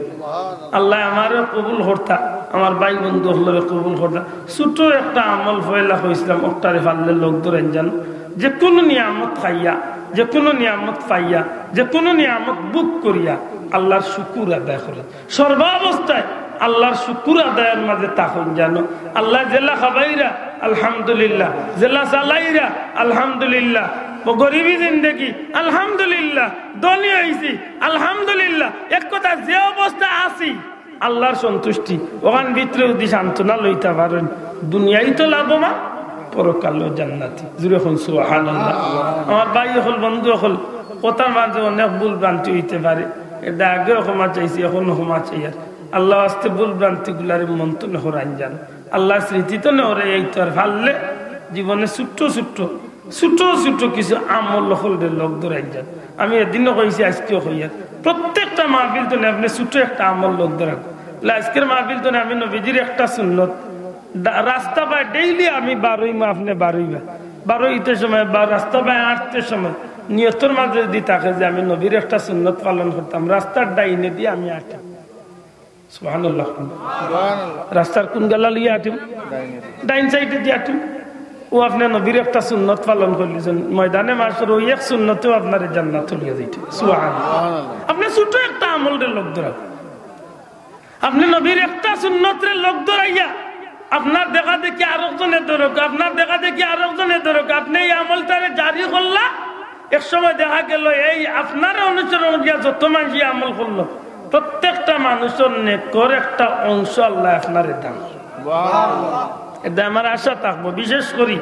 अल्लाह हमारे कबूल होता हमारे भाई बंदों हल्ले कबूल होता सुतो एक ता अमल फैला हो इस्लाम उक्तारे फाल्ले लोग दूर इंजन जब कुनो नियामत खाया जब कुनो नियामत फाया जब कुनो नियामत बुक करिया अल्लाह शुक्र अदा करे सर्वावस्था अल्लाह शुक्र अदा कर मज़े ताक़ुन जानो अल्लाह ज़िल्ला ख़बाइरा अल्हम्दुलिल्लाह ज़िल्ला सालाइरा अल्हम्दुलिल्लाह वो गरीबी जिंदगी अल्हम्दुलिल्लाह दोनी ऐसी अल्हम्दुलिल्लाह एक को ता ज़ियोबस्ता आसी अल्लाह संतुष्टि वहाँ भीतर उदिशांतुना लोईता वारुन दुनियाई तो लाभों में परोकालो जन्नती ज़रूर खुन सुहानल्लाह हमार बाई खुल बंदू खुल कोतार मांझे वो नहबुल ब्रांटी हुई ते वारे दागे खुमा चाहिए खुन खुमा चाहिए अल्लाह वास्ते बुल ब्रांटी गुलारे मंतु न हो रंजन अल्लाह स्रीति तो न हो रही एक तरफ हल्ले जीवन सुट्टो सुट्टो सुट्टो सुट्टो किसी आमोल खुल दे लोग दूर रंजन अमी दिनों कोई से आस्ती हो गया प्रत्येक टा माफिल तो ने अपने सुट्टो एक आमोल लोग दूर रखो लाइस्कर माफिल तो ने अमी नो विजर एक टा सुन लो रास्ता पर डेली अमी बारोई माफने बारोई में बारोई इतने समय बार रास्ता पर आठते समय नियतों मात्र दी ताकत अमी नो विजर एक टा सुन लो पालन करता हम रास्ता डाई ने दिया अमी आठ सुभानअल्लाह रास्ता कुन गला लिया आठ डाइन साइड दिया आठ वो अपने नबीरक ता सुन्नत वालों को लीजन मैदाने मार्शल वो एक सुन्नत वो अपना रजन्ना तुलिया दी थी सुहान अपने सुट्टो एक ता अमल दे लोग दरा अपने नबीरक ता सुन्नत रे लोग दरा या अपना देखा देखी आरोग्य ने दरो का अपना देखा देखी आरोग्य ने दरो का अपने ये अमल तारे जारी कोल्ला एक समय देखा के लो ये अपना इधर आशा तक वो विशेष कोरी,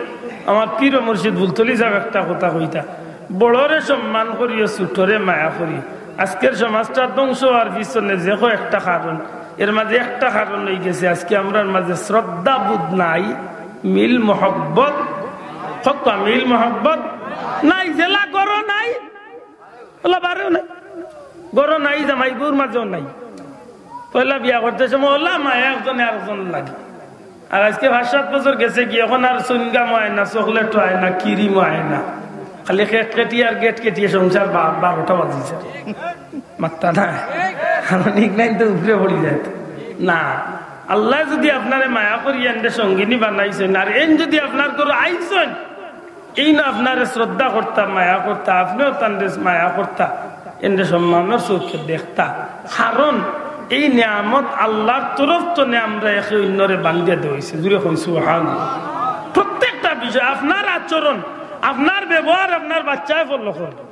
हमारे पीरो मुर्शिद बुलतुली जावक्ता होता हुई था, बड़ोरे सम्मान कोरी सुटोरे माया कोरी, अस्कर समास्ता दोंगशो आर्विसों ने ज़ेखो एक तकारण, इरमाज़ एक तकारण नहीं किसी अस्के अमरन मज़े स्रद्धा बुद्धनाई, मिल मोहब्बत, ख़त्ता मिल मोहब्बत, नहीं ज़ेला गोरो नहीं, अल्लाह बारे नहीं, गोरो नहीं जमाई गुर मज़ो नहीं, पहला बिया करते समय अल्लाह माया को ने आरज़न लगी आज के भाषा पर जोर कैसे किया हो ना सुनगा मायना सोखलेट आयना कीरी मायना खाली खेत खेती यार गेट के तीस उम्मचार बार बार उठा बाजी से मत्ता ना हमारे इग्नाइ तो ऊपरे बोली जाती ना अल्लाह जो दिया अपना ने माया पर ये अंडे सोंगी नहीं बनाई से ना ये जो दिया अपना को राइसन इन अपना रे श्रद्धा करता माया करता अपने उतंदस माया करता इन सम्मान सोच के देखता खारन ये नियामत अल्लाह तुरफ तो नियाम रहे कि इन्होंने बंदे दो इसे दूर कोई सुहान प्रत्येक तबिज़ अपना राचोरन अपना बेबार अपना बच्चा है वो लोगों